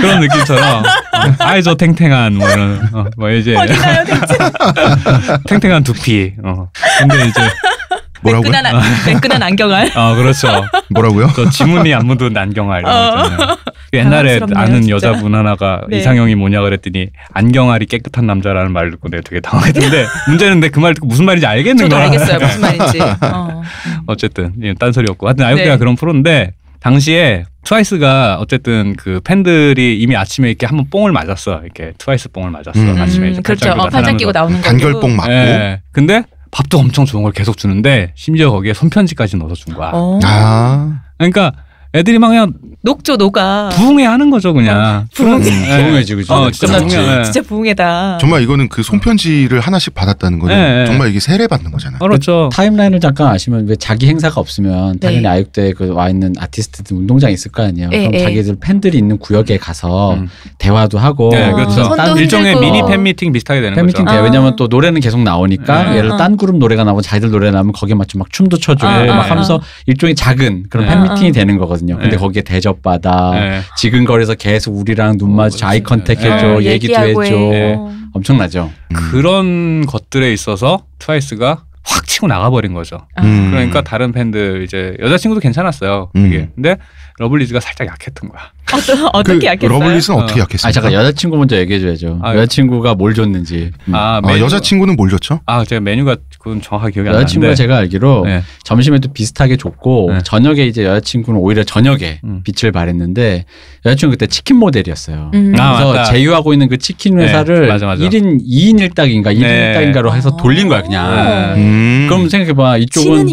그런 느낌처럼 아이 저 탱탱한 뭐 이런 어, 뭐 이제 어디가요, 대체? 탱탱한 두피. 어. 근데 이제 뭐라고요? 매끈한 안경알. 아 그렇죠. 뭐라고요? 저 지문이 안 묻은 안경알. 어. 옛날에 아는 진짜. 여자분 하나가 네. 이상형이 뭐냐 그랬더니 안경알이 깨끗한 남자라는 말을 듣고 내가 되게 당황했는데 문제는 내 그 말 듣고 무슨 말인지 알겠는 거야. 저도 알겠어요. 무슨 말인지. 어. 어쨌든 딴소리였고 하여튼 아이유가 네. 그런 프로인데 당시에 트와이스가 어쨌든 그 팬들이 이미 아침에 이렇게 한번 뽕을 맞았어. 이렇게 트와이스 뽕을 맞았어. 음. 아침에 이제 그렇죠. 팔짱, 어, 팔짱 끼고 나오는 거고. 단결뽕 맞고. 네. 근데 밥도 엄청 좋은 걸 계속 주는데 심지어 거기에 손편지까지 넣어서 준 거야. 아. 그러니까 애들이 막 그냥 녹죠 녹아. 부흥회 하는 거죠 그냥. 부흥회. 부흥회지 그치. 어, 진짜 부흥회. 진짜 부흥회다. 정말 이거는 그 손편지를 하나씩 받았다는 거는 네, 정말 이게 세례 받는 거잖아요. 그렇죠. 타임라인을 잠깐 아시면 왜 자기 행사가 없으면 당연히 네. 아육대에 그 와 있는 아티스트들 운동장이 있을 거 아니에요. 네, 그럼 네. 자기들 팬들이 있는 구역에 가서 음. 대화도 하고. 네, 그렇죠. 딴 일종의 미니 팬미팅 비슷하게 되는 팬미팅 거죠. 팬미팅 아. 왜냐면 또 노래는 계속 나오니까 네. 예를 들어 딴 그룹 노래가 나오면 자기들 노래 나오면 거기에 맞춰 막 춤도 춰주고 아, 막 아, 하면서 아. 일종의 작은 그런 네. 팬미팅이 되는 거거든요. 근데 네. 거기에 대접받아 네. 지근거리에서 계속 우리랑 눈 마주쳐 아이 컨택해줘 네. 얘기도 해줘 네. 엄청나죠. 음. 그런 것들에 있어서 트와이스가 확 치고 나가버린 거죠. 음. 그러니까 다른 팬들 이제 여자친구도 괜찮았어요. 음. 그게. 근데 러블리즈가 살짝 약했던 거야. 어떻게 그 약했어요? 러블리즈는 어. 어떻게 약했어요? 아 잠깐 여자친구 먼저 얘기해줘야죠. 아, 여자친구가 뭘 줬는지. 아, 음. 아 여자친구는 뭘 줬죠? 아 제가 메뉴가 그건 정확하게 기억이 안 나는데. 여자친구가 제가 알기로 네. 점심에도 비슷하게 줬고 네. 저녁에 이제 여자친구는 오히려 저녁에 음. 빛을 발했는데 여자친구 그때 치킨 모델이었어요. 음. 그래서 아, 제휴하고 있는 그 치킨 회사를 네. 맞아, 맞아. 일인 이인 일닭인가 일인 네. 일닭인가로 해서 돌린 거야 그냥. 네. 음. 그럼 생각해봐 이쪽은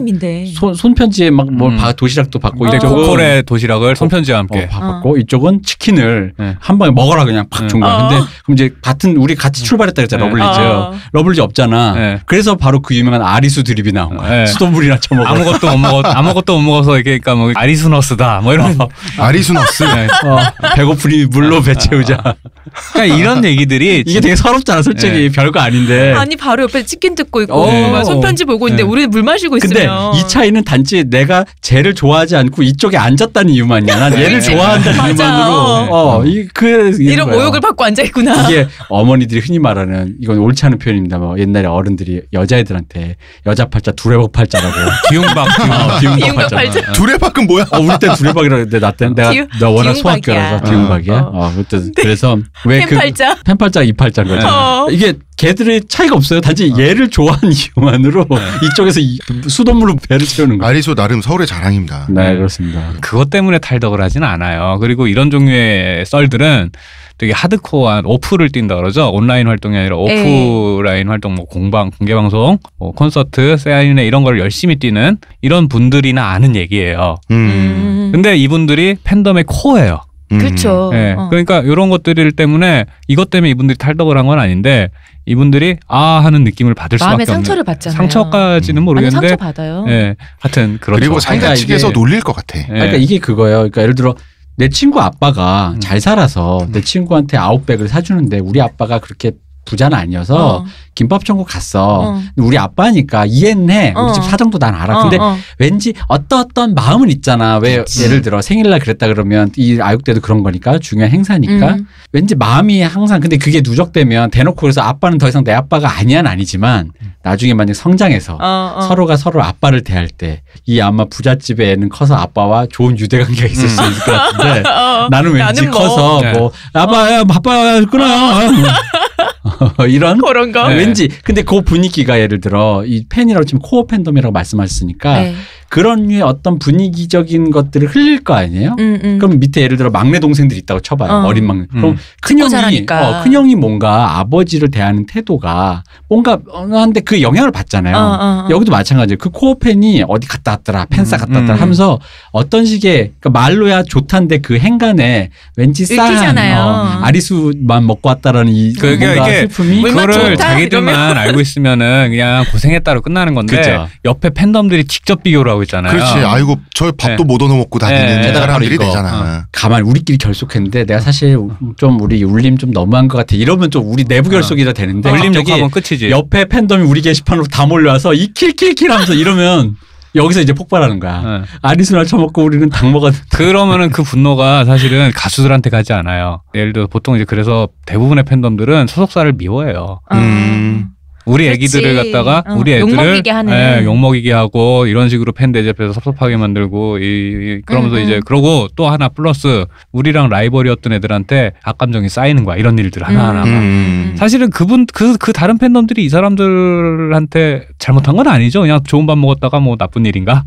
손, 손편지에 막 뭘 음. 도시락도 받고 어. 이쪽은 코콜의 도시락을 손편지와 함께 어, 받고 어. 이쪽은 치킨을 네. 한 방에 먹어라 그냥 팍 준 거야. 어. 근데 그럼 이제 같은 우리 같이 출발했다 그랬잖아 네. 러블리즈. 어. 러블리즈 없잖아. 네. 그래서 바로 그 유명한 아리수 드립이 나온 거야. 네. 수돗물이나 처먹어. 아무것도 못 먹어. 아무것도 못 먹어서 이게 그러니까 뭐 아리수 너스다 뭐 이런 거. 아리수 너스. 네. 어. 배고프니 물로 배 채우자. 그러니까 이런 얘기들이 이게 되게 서럽잖아 솔직히. 네. 별거 아닌데. 아니 바로 옆에 치킨 듣고 있고. 어. 손편지 보고 있는데 네. 우리 물 마시고 있으면. 근데 이 차이는 단지 내가 쟤를 좋아하지 않고 이쪽에 앉았다는 이유만이야. 난 얘를 좋아한다는 이유만으로 어, 이, 그, 이런 거야. 모욕을 받고 앉아있구나. 이게 어머니들이 흔히 말하는 이건 옳지 않은 표현입니다. 뭐 옛날에 어른들이 여자애들한테 여자 팔자 두레박 팔자라고. 기웅박. 어, 기웅박 팔자. 두레박은 뭐야? 어, 우리 때 두레박이라고 했는데 나 때는 내가 기우, 나 워낙 기웅박이야. 소학교라서 기웅박이야. 어. 어, 그때, 그래서 왜 팬팔짱? 그 팬팔짱, 이팔짱 거죠. 어. 이게 걔들의 차이가 없어요. 단지 어. 얘를 좋아하는 이유만으로 네. 이쪽에서 이, 수돗물로 배를 채우는 거예요. 아리수 나름 서울의 자랑입니다. 네, 그렇습니다. 그것 때문에 탈덕을 하진 않아요. 그리고 이런 종류의 썰들은 되게 하드코어한 오프를 띈다 그러죠. 온라인 활동이 아니라 오프라인 에이. 활동, 뭐 공방, 공개방송, 뭐 콘서트, 세미나 이런 걸 열심히 뛰는 이런 분들이나 아는 얘기예요. 음. 음. 근데 이분들이 팬덤의 코어예요. 음. 그렇죠. 네. 어. 그러니까 이런 것들 때문에 이것 때문에 이분들이 탈덕을 한 건 아닌데 이분들이 아 하는 느낌을 받을 수밖에 없는. 마음의 상처를 받잖아요. 상처까지는 모르겠는데. 상처 받아요. 예. 하여튼 그렇죠. 그리고 상대 측에서 이게, 놀릴 것 같아. 예. 그러니까 이게 그거예요. 그러니까 예를 들어 내 친구 아빠가 음. 잘 살아서 음. 내 친구한테 아웃백을 사주는데 우리 아빠가 그렇게 부자는 아니어서 어. 김밥 천국 갔어. 어. 우리 아빠니까 이해는 해. 우리 어. 집 사정도 난 알아. 어. 근데 어. 왠지 어떤 어떤 마음은 있잖아. 왜 그치. 예를 들어 생일날 그랬다 그러면 이 아육대도 그런 거니까 중요한 행사니까 음. 왠지 마음이 항상 근데 그게 누적되면 대놓고 그래서 아빠는 더 이상 내 아빠가 아니야는 아니지만 나중에 만약 성장해서 어. 어. 서로가 서로 아빠를 대할 때 이 아마 부잣집에 애는 커서 아빠와 좋은 유대관계가 있을 음. 수 있을 것 같은데 어. 나는 왠지 나는 뭐. 커서 네. 뭐 아빠야 어. 아빠야 끊어 이런 그런 거 네. 왠지 근데 그 분위기가 예를 들어 이 팬이라고 지금 코어 팬덤이라고 말씀하셨으니까 네. 그런 류의 어떤 분위기적인 것들을 흘릴 거 아니에요? 음, 음. 그럼 밑에 예를 들어 막내 동생들이 있다고 쳐봐요. 어. 어린 막내. 음. 그럼 큰형이 어, 큰형이 뭔가 아버지를 대하는 태도가 뭔가 한데 그 영향을 받잖아요. 어, 어, 어. 여기도 마찬가지예요. 그 코어 팬이 어디 갔다 왔더라 팬싸 갔다 왔더라 음, 음. 하면서 어떤 식의 그러니까 말로야 좋단데 그 행간에 왠지 싸한 어, 아리수만 먹고 왔다라는 이 그게 뭔가 슬픔이 그거를 자기들만 알고 있으면은 그냥 고생했다로 끝나는 건데 그쵸? 옆에 팬덤들이 직접 비교를 하고 있잖아요. 그렇지. 아이고 저 밥도 네. 못 얻어먹고 다니는 네. 사람들이 되잖아. 어. 가만 우리끼리 결속했는데 내가 사실 좀 우리 울림 좀 너무한 것 같아. 이러면 좀 우리 내부 결속이라 어. 되는데 울림 욕하면 끝이지. 옆에 팬덤이 우리 게시판으로 다 몰려와서 이 킬킬킬 하면서 이러면 여기서 이제 폭발하는 거야. 네. 아리수나 처먹고 우리는 닭 먹었는데. 그러면은 그 분노가 사실은 가수들한테 가지 않아요. 예를 들어 보통 이제 그래서 대부분의 팬덤들은 소속사를 미워해요. 음. 음. 우리 그렇지. 애기들을 갖다가 어, 우리 애들을 욕먹이게 하는. 예, 욕먹이게 하고 이런 식으로 팬 대접해서 섭섭하게 만들고 이, 이, 그러면서 음, 이제 음. 그러고 또 하나 플러스 우리랑 라이벌이었던 애들한테 악감정이 쌓이는 거야. 이런 일들 하나하나. 음. 음. 사실은 그분 그, 그 다른 팬덤들이 이 사람들한테 잘못한 건 아니죠. 그냥 좋은 밥 먹었다가 뭐 나쁜 일인가?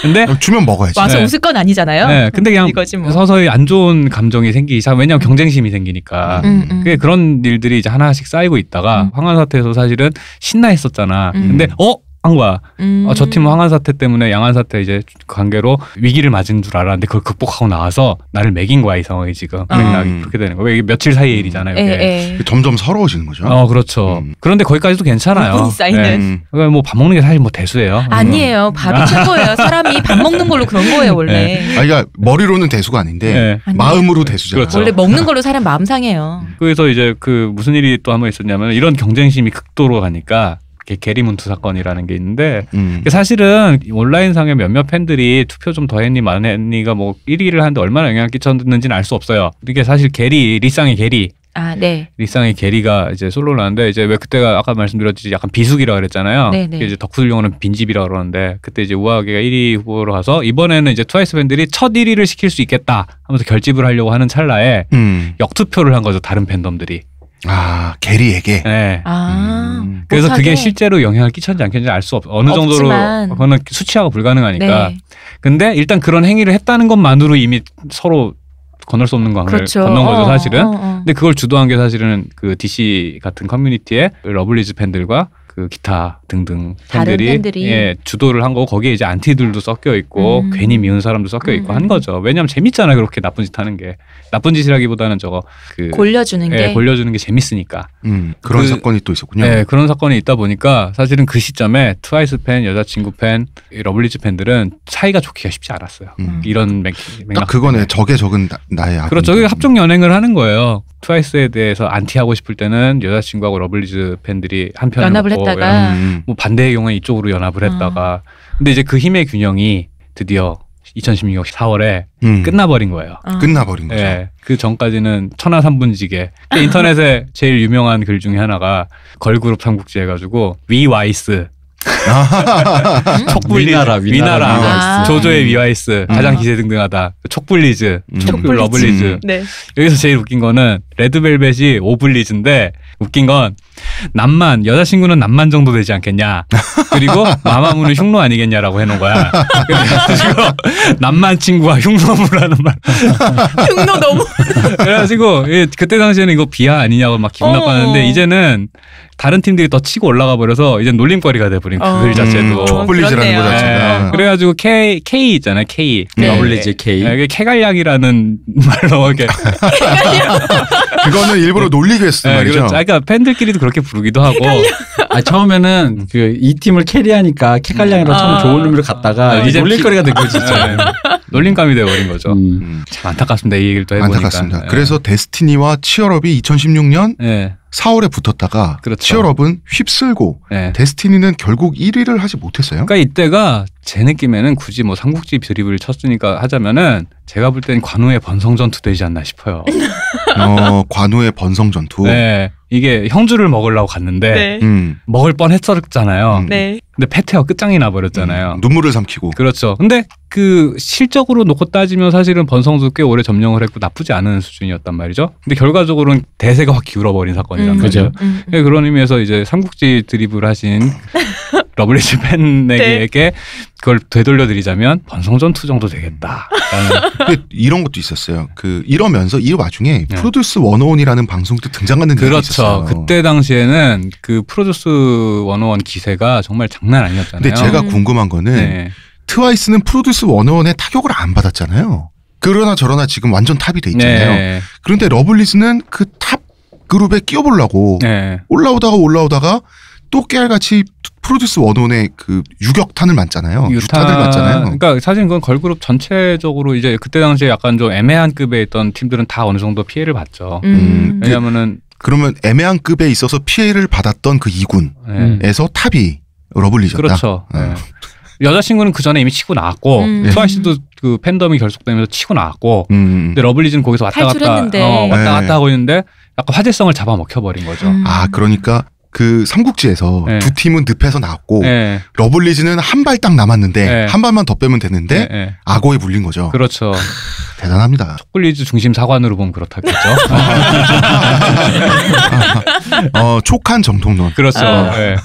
근데 주면 먹어야지. 와서 네. 웃을 건 아니잖아요. 네, 근데 그냥 뭐. 서서히 안 좋은 감정이 생기기 시작. 왜냐하면 경쟁심이 생기니까. 음, 음. 그게 그런 일들이 이제 하나씩 쌓이고 있다가 음. 황안사태 에서 사실은 신나했었잖아. 음. 근데 어? 한 거야. 음. 어, 저 팀은 황안사태 때문에 양안사태 이제 관계로 위기를 맞은 줄 알았는데 그걸 극복하고 나와서 나를 매긴 거야. 이 상황이 지금. 음. 그렇게 되는 거야. 이게 며칠 사이의 일이잖아요. 이게. 에, 에. 점점 서러워지는 거죠. 어, 그렇죠. 음. 그런데 거기까지도 괜찮아요. 네. 음. 그러니까 뭐 밥 먹는 게 사실 뭐 대수예요. 아니에요. 밥이 최고예요. 사람이 밥 먹는 걸로 그런 거예요. 원래. 네. 아, 그러니까 머리로는 대수가 아닌데 네. 마음으로 대수잖아요. 그렇죠. 원래 먹는 걸로 사람 마음 상해요. 그래서 이제 그 무슨 일이 또 한 번 있었냐면 이런 경쟁심이 극도로 가니까 게리 문투 사건이라는 게 있는데 음. 사실은 온라인상에 몇몇 팬들이 투표 좀 더 했니 만 했니가 뭐 일 위를 하는데 얼마나 영향을 끼쳤는지는 알 수 없어요. 이게 사실 게리 리쌍의 게리 아, 네. 리쌍의 게리가 이제 솔로를 하는데 이제 왜 그때가 아까 말씀드렸듯이 약간 비숙이라고 그랬잖아요. 네, 네. 이제 덕후들 용어는 빈집이라고 그러는데 그때 이제 우아하게가 일 위 후보로 가서 이번에는 이제 트와이스 팬들이 첫 일 위를 시킬 수 있겠다 하면서 결집을 하려고 하는 찰나에 음. 역투표를 한 거죠. 다른 팬덤들이. 아, 게리에게? 네. 아, 음. 그래서 못하게. 그게 실제로 영향을 끼쳤는지 안 끼쳤는지 알 수 없어. 어느 정도로 없지만. 그거는 수치화가 불가능하니까. 네. 근데 일단 그런 행위를 했다는 것만으로 이미 서로 건널 수 없는 관계를 그렇죠. 건넌 거죠, 사실은. 어, 어, 어. 근데 그걸 주도한 게 사실은 그 디씨 같은 커뮤니티의 러블리즈 팬들과 그 기타 등등 팬들이, 팬들이. 예, 주도를 한 거고 거기에 이제 안티들도 섞여 있고 음. 괜히 미운 사람도 섞여 있고 음. 한 거죠. 왜냐하면 재밌잖아요. 그렇게 나쁜 짓 하는 게. 나쁜 짓이라기보다는 저거 그 골려주는 예, 게 골려주는 게 재밌으니까. 음, 그런 그, 사건이 또 있었군요. 예, 그런 사건이 있다 보니까 사실은 그 시점에 트와이스 팬, 여자친구 팬, 러블리즈 팬들은 사이가 좋기가 쉽지 않았어요. 음. 이런 맥, 맥락. 딱 그거네. 적의 적은 나, 나의 그렇죠. 그게 합종 연행을 하는 거예요. 트와이스에 대해서 안티하고 싶을 때는 여자친구하고 러블리즈 팬들이 한 편을 연합을 했다가 음. 뭐 반대의 경우에 이쪽으로 연합을 음. 했다가 근데 이제 그 힘의 균형이 드디어 이천십육 년 사월에 음. 끝나버린 거예요. 어. 끝나버린 거죠. 네, 그 전까지는 천하삼분지게 인터넷에 제일 유명한 글 중에 하나가 걸그룹 삼국지 해가지고 위와이스 촉불나라 위나라, 위나라. 아~ 조조의 위와이스 가장 기세등등하다 촉불리즈 음. 촉불 러블리즈 네. 여기서 제일 웃긴 거는 레드벨벳이 오블리즈인데 웃긴 건 남만 여자친구는 남만 정도 되지 않겠냐 그리고 마마무는 흉노 아니겠냐라고 해놓은 거야. 그래가지고 남만 친구와 흉노무라는 말 흉노 너무 그래가지고 그때 당시에는 이거 비하 아니냐고 막 기분 나빴는데 이제는 다른 팀들이 더 치고 올라가 버려서 이제 놀림거리가 돼버린 어. 그 자체도 촉불리즈라는 거 자체가 네. 그래가지고 K, K 있잖아요 K 러블리즈 K 이게 케갈량이라는 말로 이렇게 그거는 일부러 놀리기 했었단 말이죠. 그러니까 팬들끼리도 그렇게 부르기도 하고 아, 처음에는 그 이 팀을 캐리하니까 케갈량이라고 아. 처음 좋은 의미로 갔다가 아, 이제 놀림거리가 된 거지 진짜. 놀림감이 돼버린 거죠. 음. 참 안타깝습니다. 이 얘기를 또 해보니까. 안타깝습니다. 네. 그래서 데스티니와 치얼업이 이천십육 년 네. 사월에 붙었다가 그렇죠. 치얼업은 휩쓸고 네. 데스티니는 결국 일 위를 하지 못했어요. 그러니까 이때가 제 느낌에는 굳이 뭐 삼국지 드립을 쳤으니까 하자면은 제가 볼 땐 관우의 번성전투 되지 않나 싶어요. 어, 관우의 번성전투. 네. 이게 형주를 먹으려고 갔는데 네. 음. 먹을 뻔했었잖아요. 음. 네. 근데 패태가 끝장이 나버렸잖아요. 음. 눈물을 삼키고. 그렇죠. 근데 그 실적으로 놓고 따지면 사실은 번성도 꽤 오래 점령을 했고 나쁘지 않은 수준이었단 말이죠. 근데 결과적으로는 대세가 확 기울어버린 사건이란 음. 말이죠. 음. 그런 의미에서 이제 삼국지 드립을 하신 러블리즈 팬에게 네. 그걸 되돌려드리자면 번성전투 정도 되겠다. 근데 이런 것도 있었어요. 그 이러면서 이 와중에 네. 프로듀스 원오원이라는 방송도 등장하는 일이 그렇죠. 있었어요. 그렇죠. 그때 당시에는 그 프로듀스 원오원 기세가 정말 장난 아니었잖아요. 근데 제가 음. 궁금한 거는 네. 트와이스는 프로듀스 원오원에 타격을 안 받았잖아요. 그러나 저러나 지금 완전 탑이 돼 있잖아요. 네. 그런데 러블리즈는 그 탑 그룹에 끼워보려고 네. 올라오다가 올라오다가 또 깨알같이 프로듀스 원온의 그 유격탄을 맞잖아요. 유탄... 유탄을 맞잖아요. 그러니까 사실 그건 걸그룹 전체적으로 이제 그때 당시에 약간 좀 애매한 급에 있던 팀들은 다 어느 정도 피해를 봤죠. 음. 왜냐하면은 그러면 애매한 급에 있어서 피해를 받았던 그 이군에서 네. 탑이 러블리즈였다. 그렇죠. 네. 네. 여자친구는 그 전에 이미 치고 나왔고 음. 트와이스도 그 팬덤이 결속되면서 치고 나왔고 음. 근데 러블리즈는 거기서 왔다 갔다 어, 왔다 네. 갔다 하고 있는데 약간 화제성을 잡아먹혀버린 거죠. 음. 아 그러니까. 그 삼국지에서 네. 두 팀은 늪에서 나왔고 네. 러블리즈는 한 발 딱 남았는데 네. 한 발만 더 빼면 되는데 네. 네. 악어에 물린 거죠. 그렇죠. 대단합니다. 촉불리즈 중심 사관으로 보면 그렇다겠죠. 어, 촉한 정통론. 그렇죠. 아. 네.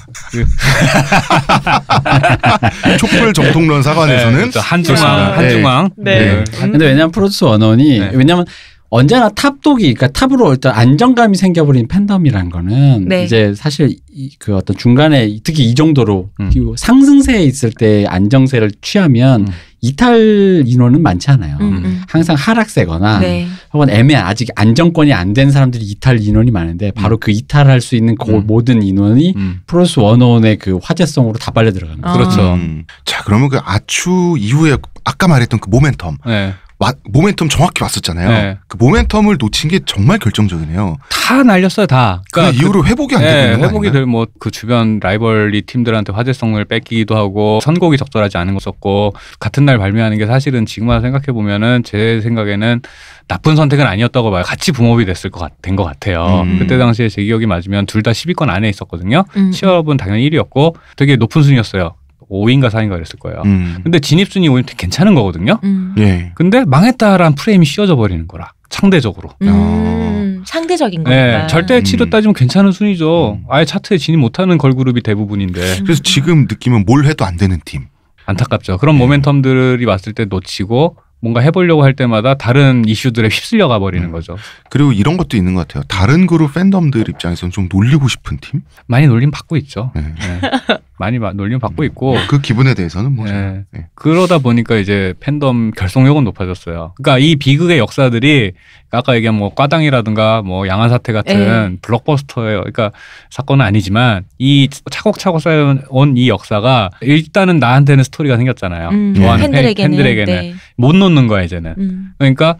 촉불 정통론 사관에서는 네. 그렇죠. 한중앙. 한중앙. 네. 네. 네. 근데 왜냐면 프로듀스 원원이 네. 왜냐면 언제나 탑독이, 그러니까 탑으로 일단 안정감이 생겨버린 팬덤이란 거는 네. 이제 사실 이, 그 어떤 중간에 특히 이 정도로 음. 상승세에 있을 때 안정세를 취하면 음. 이탈 인원은 많지 않아요. 음. 항상 하락세거나 네. 혹은 애매한 아직 안정권이 안 된 사람들이 이탈 인원이 많은데 바로 음. 그 이탈할 수 있는 그 음. 모든 인원이 음. 프로듀스 원오원의 그 화제성으로 다 빨려 들어간 거죠. 아. 그렇죠. 음. 자 그러면 그 아추 이후에 아까 말했던 그 모멘텀. 네. 와, 모멘텀 정확히 왔었잖아요. 네. 그 모멘텀을 놓친 게 정말 결정적이네요. 다 날렸어요, 다. 그러니까 그 이후로 회복이 안 되고 있는 거 아닌가요? 회복이 될 뭐 그 주변 라이벌리 팀들한테 화제성을 뺏기기도 하고 선곡이 적절하지 않은 것었고 같은 날 발매하는 게 사실은 지금 와서 생각해 보면은 제 생각에는 나쁜 선택은 아니었다고 봐요. 같이 붐업이 됐을 것 된 것 같아요. 음. 그때 당시에 제 기억이 맞으면 둘 다 십 위권 안에 있었거든요. 음. 치어업은 당연히 일 위였고 되게 높은 순위였어요. 오 위인가 사 위인가 그랬을 거예요. 음. 근데 진입순위 오 위면 괜찮은 거거든요. 음. 예. 근데 망했다라는 프레임이 씌워져 버리는 거라. 상대적으로. 음. 음. 상대적인 거니까. 네. 절대치로 따지면 괜찮은 순위죠. 음. 아예 차트에 진입 못하는 걸그룹이 대부분인데. 그래서 지금 느끼면 뭘 해도 안 되는 팀. 안타깝죠. 그런 네. 모멘텀들이 왔을 때 놓치고 뭔가 해보려고 할 때마다 다른 이슈들에 휩쓸려 가버리는 음. 거죠. 그리고 이런 것도 있는 것 같아요. 다른 그룹 팬덤들 입장에서는 좀 놀리고 싶은 팀? 많이 놀림 받고 있죠. 네. 네. 많이 놀림 받고 있고. 그 기분에 대해서는 뭐죠. 네. 네. 그러다 보니까 이제 팬덤 결속력은 높아졌어요. 그러니까 이 비극의 역사들이 아까 얘기한 뭐 꽈당이라든가 뭐 양안사태 같은 에이. 블록버스터예요. 그러니까 사건은 아니지만 이 차곡차곡 쌓여온 이 역사가 일단은 나한테는 스토리가 생겼잖아요. 음. 좋아하는 팬들에게는. 팬들에게는. 네. 못 놓는 거야 이제는. 음. 그러니까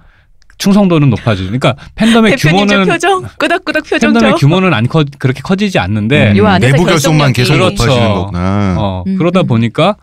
충성도는 높아지죠. 그러니까 팬덤의 규모는 표정, 끄덕끄덕 표정 팬덤의 저. 규모는 안 커, 그렇게 커지지 않는데 음. 내부 결속만 계속 높아지는 거구나. 어, 음. 그러다 보니까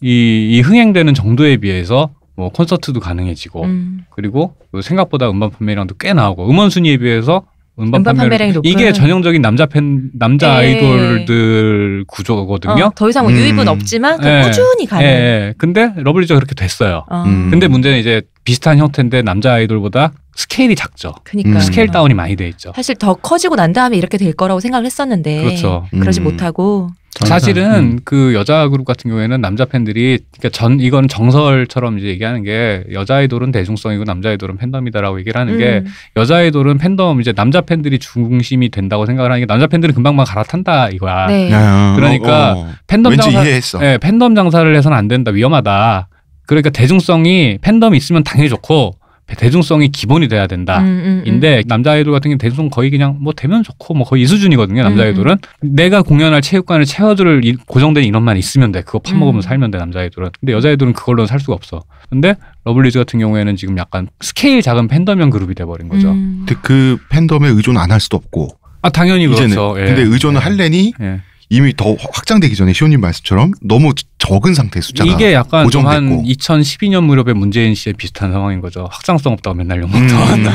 이, 이 흥행되는 정도에 비해서 뭐 콘서트도 가능해지고 음. 그리고 생각보다 음반 판매량도 꽤 나오고 음원 순위에 비해서 음반, 음반 판매량이 높은 이게 전형적인 남자 팬 남자 에이. 아이돌들 구조거든요. 어, 더 이상 뭐 음. 유입은 없지만 그냥 꾸준히 가는. 예. 근데 러블리즈가 그렇게 됐어요. 어. 음. 근데 문제는 이제 비슷한 형태인데 남자 아이돌보다 스케일이 작죠. 그러니까 음. 스케일 다운이 많이 돼 있죠. 사실 더 커지고 난 다음에 이렇게 될 거라고 생각을 했었는데 그렇죠. 그러지 음. 못하고. 사실은 음. 그 여자 그룹 같은 경우에는 남자 팬들이 그러니까 전 이건 정설처럼 이제 얘기하는 게 여자 아이돌은 대중성이고 남자 아이돌은 팬덤이다라고 얘기를 하는 음. 게 여자 아이돌은 팬덤 이제 남자 팬들이 중심이 된다고 생각을 하는 게 남자 팬들은 금방만 갈아탄다 이거야. 네. 그러니까 어, 어. 팬덤 장사 네, 팬덤 장사를 해서는 안 된다 위험하다. 그러니까 대중성이 팬덤이 있으면 당연히 좋고. 대중성이 기본이 돼야 된다. 음, 음, 인데 음. 남자 아이돌 같은 경우는 대중성 거의 그냥 뭐 되면 좋고 뭐 거의 이 수준이거든요. 남자 아이돌은. 음. 내가 공연할 체육관을 채워줄 고정된 인원만 있으면 돼. 그거 파먹으면 음. 살면 돼. 남자 아이돌은. 근데 여자 아이돌은 그걸로는 살 수가 없어. 근데 러블리즈 같은 경우에는 지금 약간 스케일 작은 팬덤형 그룹이 돼버린 거죠. 음. 근데 그 팬덤에 의존 안 할 수도 없고. 아 당연히 이제는. 그렇죠. 예. 근데 의존을 예. 할래니 예. 이미 더 확장되기 전에 시온님 말씀처럼 너무 적은 상태의 숫자가 이게 약간 한 이천십이 년 무렵의 문재인 씨의 비슷한 상황인 거죠. 확장성 없다고 맨날 욕먹던. 음.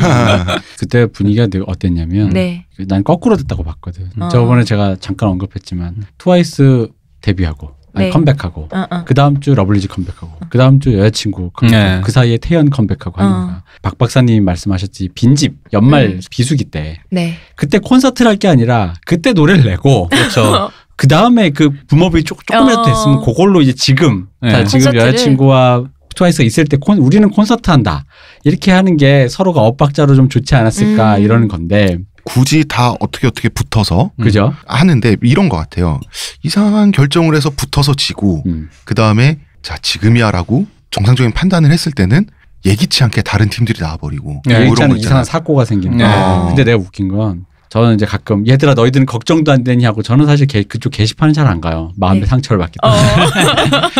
그때 분위기가 어땠냐면 네. 난 거꾸로 됐다고 봤거든. 어. 저번에 제가 잠깐 언급했지만 트와이스 데뷔하고 아니, 네. 컴백하고 어, 어. 그 다음 주 러블리즈 컴백하고 어. 그 다음 주 여자친구 컴백하고 네. 그 사이에 태연 컴백하고 어. 하는 거야. 박 박사님이 말씀하셨지 빈집 연말 음. 비수기 때 네. 그때 콘서트를 할 게 아니라 그때 노래를 내고 그렇죠. 그 다음에 그 붐업이 조금이라도 됐으면 그걸로 이제 지금 네. 자, 지금 여자친구와 트와이스가 있을 때 콘, 우리는 콘서트 한다 이렇게 하는 게 서로가 엇박자로 좀 좋지 않았을까 음. 이러는 건데 굳이 다 어떻게 어떻게 붙어서 그죠? 하는데 이런 것 같아요. 이상한 결정을 해서 붙어서 지고 음. 그 다음에 자 지금이야라고 정상적인 판단을 했을 때는 예기치 않게 다른 팀들이 나와버리고 네, 뭐 이런 이상한 사고가 생기는 네. 어. 근데 내가 웃긴 건 저는 이제 가끔 얘들아 너희들은 걱정도 안 되니 하고 저는 사실 게, 그쪽 게시판은 잘 안 가요. 마음의 네. 상처를 받기 때문에.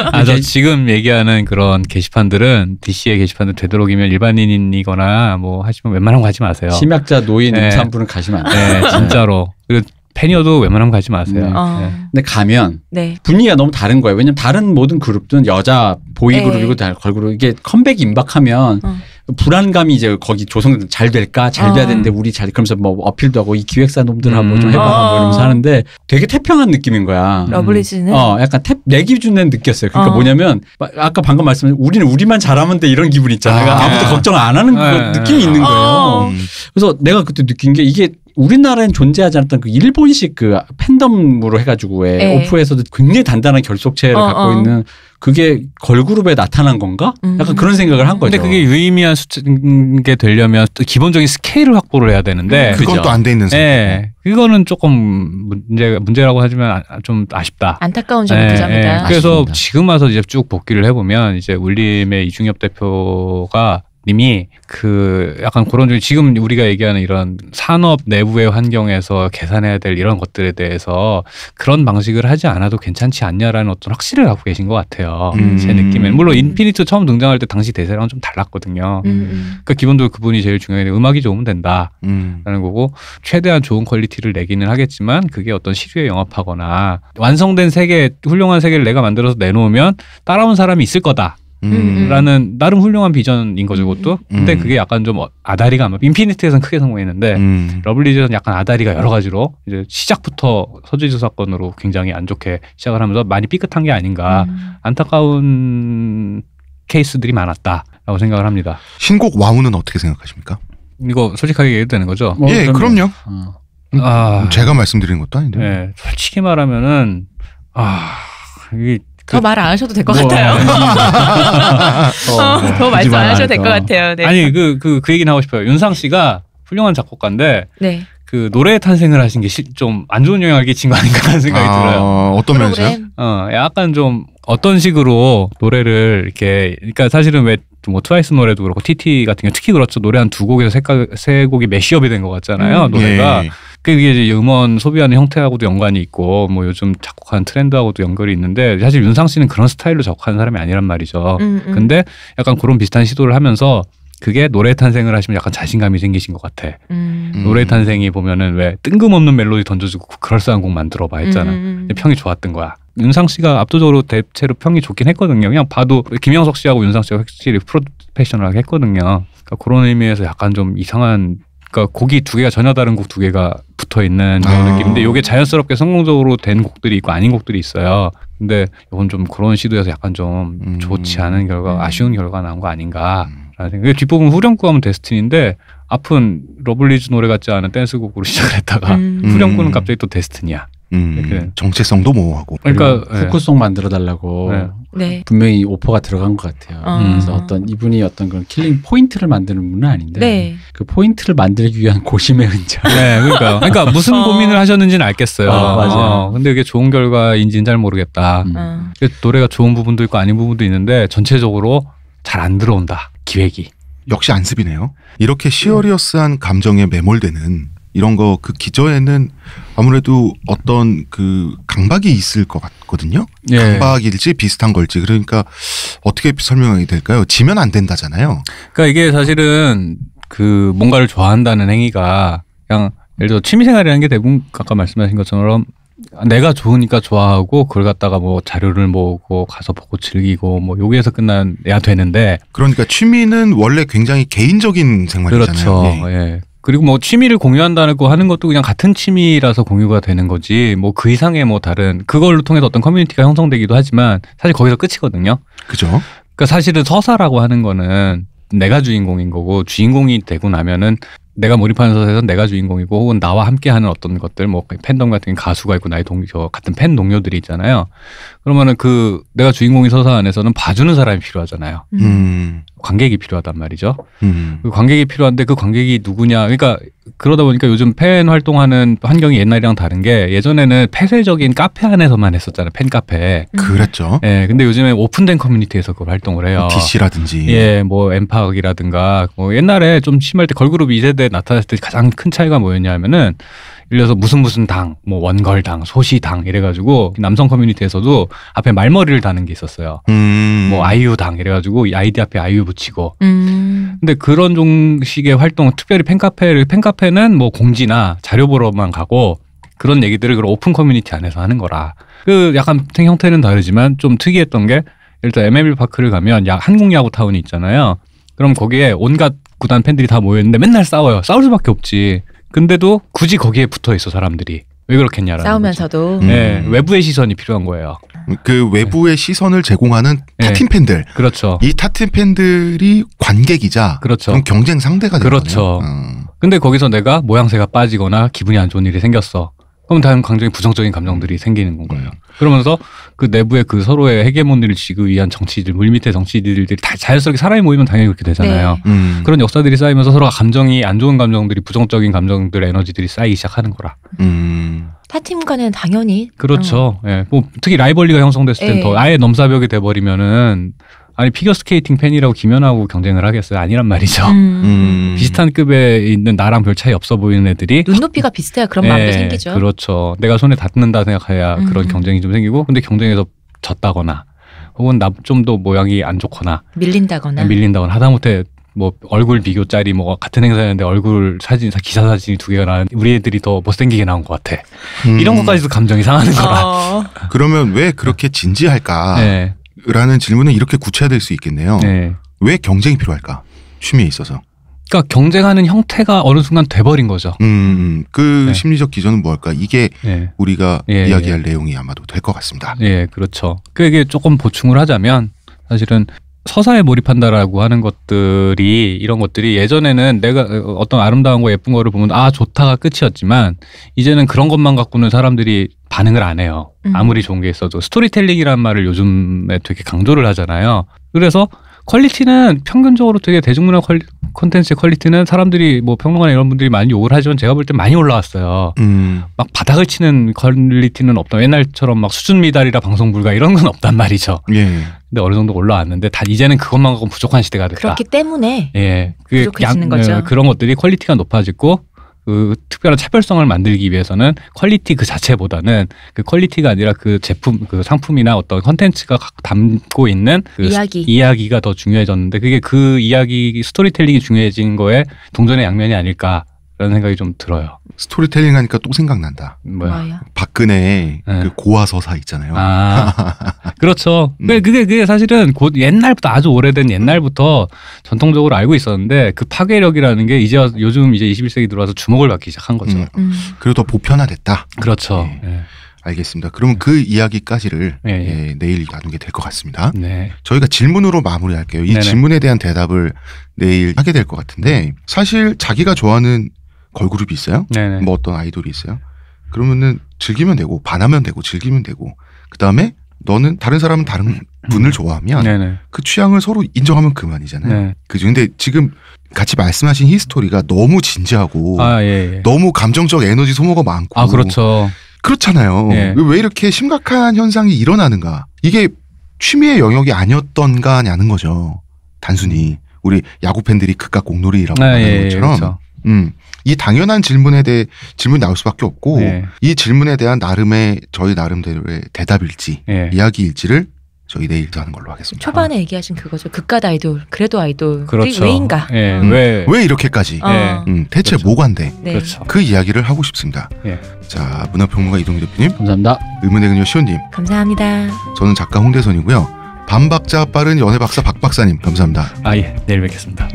어. 아, 저 지금 얘기하는 그런 게시판들은 디씨의 게시판들 되도록이면 일반인이거나 뭐 하시면 웬만하면 가지 마세요. 심약자 노인 임산부는 네. 가시면 안 돼요. 네, 진짜로. 그리고 팬이어도 웬만하면 가지 마세요. 네. 어. 네. 근데 가면 네. 분위기가 너무 다른 거예요. 왜냐면 다른 모든 그룹들은 여자 보이 그룹이고 걸그룹 이게 컴백 임박하면 어. 불안감이 이제 거기 조성된 잘 될까 잘 돼야 어. 되는데 우리 잘 그러면서 뭐 어필도 하고 이 기획사 놈들하고 음. 좀 해봐 그러면서 하는데 되게 태평한 느낌인 거야. 러블리즈는? 어, 약간 태, 내 기준엔 느꼈어요. 그러니까 어. 뭐냐면 아까 방금 말씀하신 우리는 우리만 잘하면 돼 이런 기분 있잖아. 아. 아무도 걱정 안 하는 네. 그 느낌이 있는 거예요. 어. 그래서 내가 그때 느낀 게 이게 우리나라엔 존재하지 않았던 그 일본식 그 팬덤으로 해가지고 왜 오프에서도 굉장히 단단한 결속체를 어, 갖고 어. 있는 그게 걸그룹에 나타난 건가? 약간 음. 그런 생각을 한 거죠. 근데 그게 유의미한 수치인 게 되려면 또 기본적인 스케일을 확보를 해야 되는데 음, 그건 또 안 돼 있는 상태. 네. 이거는 조금 문제, 문제라고 하지만 좀 아쉽다. 안타까운 점이 부자입니다. 네. 그래서 아쉽습니다. 지금 와서 이제 쭉 복귀를 해보면 이제 울림의 이중엽 대표가 님이 그 약간 그런 중 지금 우리가 얘기하는 이런 산업 내부의 환경에서 계산해야 될 이런 것들에 대해서 그런 방식을 하지 않아도 괜찮지 않냐라는 어떤 확신을 갖고 계신 것 같아요. 음. 제 느낌엔. 물론 인피니트 처음 등장할 때 당시 대세랑은 좀 달랐거든요. 음. 그러니까 기본적으로 그분이 제일 중요한 게 음악이 좋으면 된다라는 음. 거고 최대한 좋은 퀄리티를 내기는 하겠지만 그게 어떤 시류에 영합하거나 완성된 세계, 훌륭한 세계를 내가 만들어서 내놓으면 따라온 사람이 있을 거다. 음. 라는 나름 훌륭한 비전인 거죠 그것도. 근데 음. 그게 약간 좀 아다리가 아마 인피니트에서는 크게 성공했는데 음. 러블리즈에서는 약간 아다리가 여러 가지로 이제 시작부터 서지수 사건으로 굉장히 안 좋게 시작을 하면서 많이 삐끗한 게 아닌가 음. 안타까운 케이스들이 많았다라고 생각을 합니다. 신곡 와우는 어떻게 생각하십니까? 이거 솔직하게 얘기해도 되는 거죠? 어, 예 그럼요. 어. 아, 제가 말씀드린 것도 아닌데 네, 솔직히 말하면은 아 이게 더 말 안 하셔도 될 것 뭐, 같아요. 어, 더 말씀 안 하셔도 될 것 같아요. 네. 아니 그 그 그 얘기는 하고 싶어요. 윤상 씨가 훌륭한 작곡가인데 네. 그 노래의 탄생을 하신 게 좀 안 좋은 영향을 끼친 거 아닌가라는 생각이 아, 들어요. 어떤 면에서요? 어, 약간 좀 어떤 식으로 노래를 이렇게 그러니까 사실은 왜 뭐 트와이스 노래도 그렇고 티티 같은 경우 특히 그렇죠. 노래 한 두 곡에서 세, 세 곡이 매시업이 된 것 같잖아요. 음, 노래가. 예. 그게 이제 음원 소비하는 형태하고도 연관이 있고 뭐 요즘 작곡하는 트렌드하고도 연결이 있는데 사실 윤상 씨는 그런 스타일로 작곡하는 사람이 아니란 말이죠. 음, 음. 근데 약간 그런 비슷한 시도를 하면서 그게 노래 탄생을 하시면 약간 자신감이 생기신 것 같아. 음. 노래 탄생이 보면은 왜 뜬금없는 멜로디 던져주고 그럴싸한 곡 만들어봐 했잖아. 음. 평이 좋았던 거야. 윤상 씨가 압도적으로 대체로 평이 좋긴 했거든요. 그냥 봐도 김영석 씨하고 윤상 씨가 확실히 프로페셔널하게 했거든요. 그러니까 그런 의미에서 약간 좀 이상한 그러니까 곡이 두 개가 전혀 다른 곡 두 개가 붙어 있는 그런 아. 느낌인데 이게 자연스럽게 성공적으로 된 곡들이 있고 아닌 곡들이 있어요. 근데 이건 좀 그런 시도에서 약간 좀 음. 좋지 않은 결과, 음. 아쉬운 결과가 나온 거 아닌가. 음. 뒷부분 후렴구하면 데스티니인데 앞은 러블리즈 노래 같지 않은 댄스곡으로 시작을 했다가 음. 후렴구는 갑자기 또 데스티니야. 음, 정체성도 모호하고 그러니까 후크송 네. 만들어달라고 네. 분명히 오퍼가 들어간 것 같아요. 어. 그래서 어떤 이분이 어떤 그런 킬링 포인트를 만드는 분은 아닌데 네. 그 포인트를 만들기 위한 고심의 흔적. 네, 그러니까 그러니까 무슨 어. 고민을 하셨는지는 알겠어요. 어, 맞아요. 어, 근데 이게 좋은 결과인지는 잘 모르겠다. 음. 어. 노래가 좋은 부분도 있고 아닌 부분도 있는데 전체적으로 잘 안 들어온다. 기획이 역시 안습이네요. 이렇게 시어리어스한 음. 감정에 매몰되는. 이런 거 그 기저에는 아무래도 어떤 그 강박이 있을 것 같거든요. 예. 강박일지 비슷한 걸지. 그러니까 어떻게 설명이 될까요? 지면 안 된다잖아요. 그러니까 이게 사실은 그 뭔가를 좋아한다는 행위가 그냥 예를 들어 취미생활이라는 게 대부분 아까 말씀하신 것처럼 내가 좋으니까 좋아하고 그걸 갖다가 뭐 자료를 모으고 가서 보고 즐기고 뭐 여기에서 끝나야 되는데 그러니까 취미는 원래 굉장히 개인적인 생활이잖아요. 그렇죠. 예. 예. 그리고 뭐 취미를 공유한다고 하는 것도 그냥 같은 취미라서 공유가 되는 거지 뭐 그 이상의 뭐 다른 그걸로 통해서 어떤 커뮤니티가 형성되기도 하지만 사실 거기서 끝이거든요. 그죠? 그러니까 사실은 서사라고 하는 거는 내가 주인공인 거고 주인공이 되고 나면은 내가 몰입하는 서사에서 내가 주인공이고 혹은 나와 함께하는 어떤 것들 뭐 팬덤 같은 가수가 있고 나의 동료 같은 팬 동료들이 있잖아요. 그러면은 그 내가 주인공인 서사 안에서는 봐주는 사람이 필요하잖아요. 음. 관객이 필요하단 말이죠. 음. 그 관객이 필요한데 그 관객이 누구냐. 그러니까 그러다 보니까 요즘 팬 활동하는 환경이 옛날이랑 다른 게 예전에는 폐쇄적인 카페 안에서만 했었잖아요. 팬 카페. 음. 그랬죠. 예. 근데 요즘에 오픈된 커뮤니티에서 그 활동을 해요. 디씨라든지. 예. 뭐 엠팍이라든가. 뭐 옛날에 좀 심할 때 걸그룹 이 세대 나타났을 때 가장 큰 차이가 뭐였냐면은 예를 들어서 무슨 무슨 당, 뭐 원걸당, 소시당 이래가지고 남성 커뮤니티에서도 앞에 말머리를 다는 게 있었어요. 음. 뭐 아이유당 이래가지고 아이디 앞에 아이유 붙이고. 음. 근데 그런 종식의 활동, 특별히 팬카페를 팬카페는 뭐 공지나 자료 보러만 가고 그런 얘기들을 그런 오픈 커뮤니티 안에서 하는 거라. 그 약간 형태는 다르지만 좀 특이했던 게 일단 엠엘비 파크를 가면 야, 한국 야구 타운이 있잖아요. 그럼 거기에 온갖 구단 팬들이 다 모여있는데 맨날 싸워요. 싸울 수밖에 없지. 근데도 굳이 거기에 붙어있어 사람들이. 왜 그렇겠냐라는 싸우면서도 음. 네, 외부의 시선이 필요한 거예요. 그 외부의 네. 시선을 제공하는 타팀 네. 팬들. 그렇죠. 이 타팀 팬들이 관객이자 그렇죠. 그럼 경쟁 상대가 되는 거죠. 그렇죠. 음. 근데 거기서 내가 모양새가 빠지거나 기분이 안 좋은 일이 생겼어. 그럼 다른 감정이 부정적인 감정들이 생기는 건 거예요. 그러면서 그 내부의 그 서로의 헤게모니를 지기 위한 정치들, 물밑의 정치들이 다 자연스럽게 사람이 모이면 당연히 그렇게 되잖아요. 네. 음. 그런 역사들이 쌓이면서 서로가 감정이 안 좋은 감정들이 부정적인 감정들, 에너지들이 쌓이기 시작하는 거라. 음. 타팀 간에는 당연히. 그렇죠. 어. 예. 뭐 특히 라이벌리가 형성됐을 땐 더 아예 넘사벽이 돼버리면은 아니 피겨스케이팅 팬이라고 김연아하고 경쟁을 하겠어요? 아니란 말이죠. 음. 음. 비슷한 급에 있는 나랑 별 차이 없어 보이는 애들이 눈높이가 비슷해야 그런 네, 마음도 생기죠. 그렇죠. 내가 손에 닿는다 생각해야 음. 그런 경쟁이 좀 생기고 근데 경쟁에서 졌다거나 혹은 나 좀 더 모양이 안 좋거나 밀린다거나 밀린다거나 하다못해 뭐 얼굴 비교짜리 뭐 같은 행사였는데 얼굴 사진 기사 사진이 두 개가 나왔는데 우리 애들이 더 못생기게 나온 것 같아. 음. 이런 것까지도 감정이 상하는 거라. 어. 그러면 왜 그렇게 진지할까? 네. 라는 질문은 이렇게 구체화될 수 있겠네요. 네. 왜 경쟁이 필요할까? 취미에 있어서. 그러니까 경쟁하는 형태가 어느 순간 돼버린 거죠. 음, 그 네. 심리적 기전은 뭘까? 이게 네. 우리가 예, 이야기할 예. 내용이 아마도 될 것 같습니다. 예, 그렇죠. 그게 조금 보충을 하자면 사실은 서사에 몰입한다라고 하는 것들이 이런 것들이 예전에는 내가 어떤 아름다운 거 예쁜 거를 보면 아 좋다가 끝이었지만 이제는 그런 것만 갖고는 사람들이 반응을 안 해요. 음. 아무리 좋은 게 있어도 스토리텔링이라는 말을 요즘에 되게 강조를 하잖아요. 그래서 퀄리티는 평균적으로 되게 대중문화 퀄리, 콘텐츠의 퀄리티는 사람들이 뭐 평론가나 이런 분들이 많이 욕을 하지만 제가 볼 때 많이 올라왔어요. 음. 막 바닥을 치는 퀄리티는 없다. 옛날처럼 막 수준 미달이라 방송 불가 이런 건 없단 말이죠. 예. 근데 어느 정도 올라왔는데 다 이제는 그것만 갖고 부족한 시대가 됐다. 그렇기 때문에 예. 그게 부족해지는 양, 거죠. 그런 것들이 퀄리티가 높아지고 그 특별한 차별성을 만들기 위해서는 퀄리티 그 자체보다는 그 퀄리티가 아니라 그 제품, 그 상품이나 어떤 컨텐츠가 담고 있는 그 이야기. 이야기가 더 중요해졌는데 그게 그 이야기 스토리텔링이 중요해진 거에 동전의 양면이 아닐까라는 생각이 좀 들어요. 스토리텔링 하니까 또 생각난다. 뭐야? 박근혜의 네. 그 고아서사 있잖아요. 아, 그렇죠. 음. 그게, 그게, 그게 사실은 곧 옛날부터 아주 오래된 옛날부터 전통적으로 알고 있었는데 그 파괴력이라는 게 이제 요즘 이제 이십일 세기 들어와서 주목을 받기 시작한 거죠. 음. 음. 그리고 더 보편화됐다. 그렇죠. 네. 네. 알겠습니다. 그럼 네. 그 이야기까지를 네, 네. 예, 내일 나누게 될 것 같습니다. 네. 저희가 질문으로 마무리할게요. 이 네네. 질문에 대한 대답을 내일 하게 될 것 같은데 사실 자기가 좋아하는 걸그룹이 있어요? 네네. 뭐 어떤 아이돌이 있어요? 그러면은 즐기면 되고 반하면 되고 즐기면 되고 그 다음에 너는 다른 사람은 다른 분을 좋아하면 네네. 그 취향을 서로 인정하면 그만이잖아요. 네. 그죠? 근데 지금 같이 말씀하신 히스토리가 너무 진지하고 아, 예, 예. 너무 감정적 에너지 소모가 많고 아 그렇죠. 그렇잖아요. 예. 왜 이렇게 심각한 현상이 일어나는가? 이게 취미의 영역이 아니었던가냐는 거죠. 단순히 우리 야구 팬들이 극과 공놀이라고 아, 하는 예, 것처럼. 그렇죠. 음, 이 당연한 질문에 대해 질문이 나올 수밖에 없고 예. 이 질문에 대한 나름의 저희 나름대로의 대답일지 예. 이야기일지를 저희 내일도 하는 걸로 하겠습니다. 초반에 아. 얘기하신 그거죠. 극갓 아이돌, 그래도 아이돌. 그렇죠. 왜인가? 예, 음. 왜? 왜 이렇게까지? 예. 음, 대체 그렇죠. 뭐간데? 네. 그렇죠. 그 이야기를 하고 싶습니다. 예. 자, 문화평론가 이동규 대표님. 감사합니다. 의문의 그녀 시온님. 감사합니다. 저는 작가 홍대선이고요. 반박자 빠른 연애박사 박박사님. 감사합니다. 아, 예. 내일 뵙겠습니다.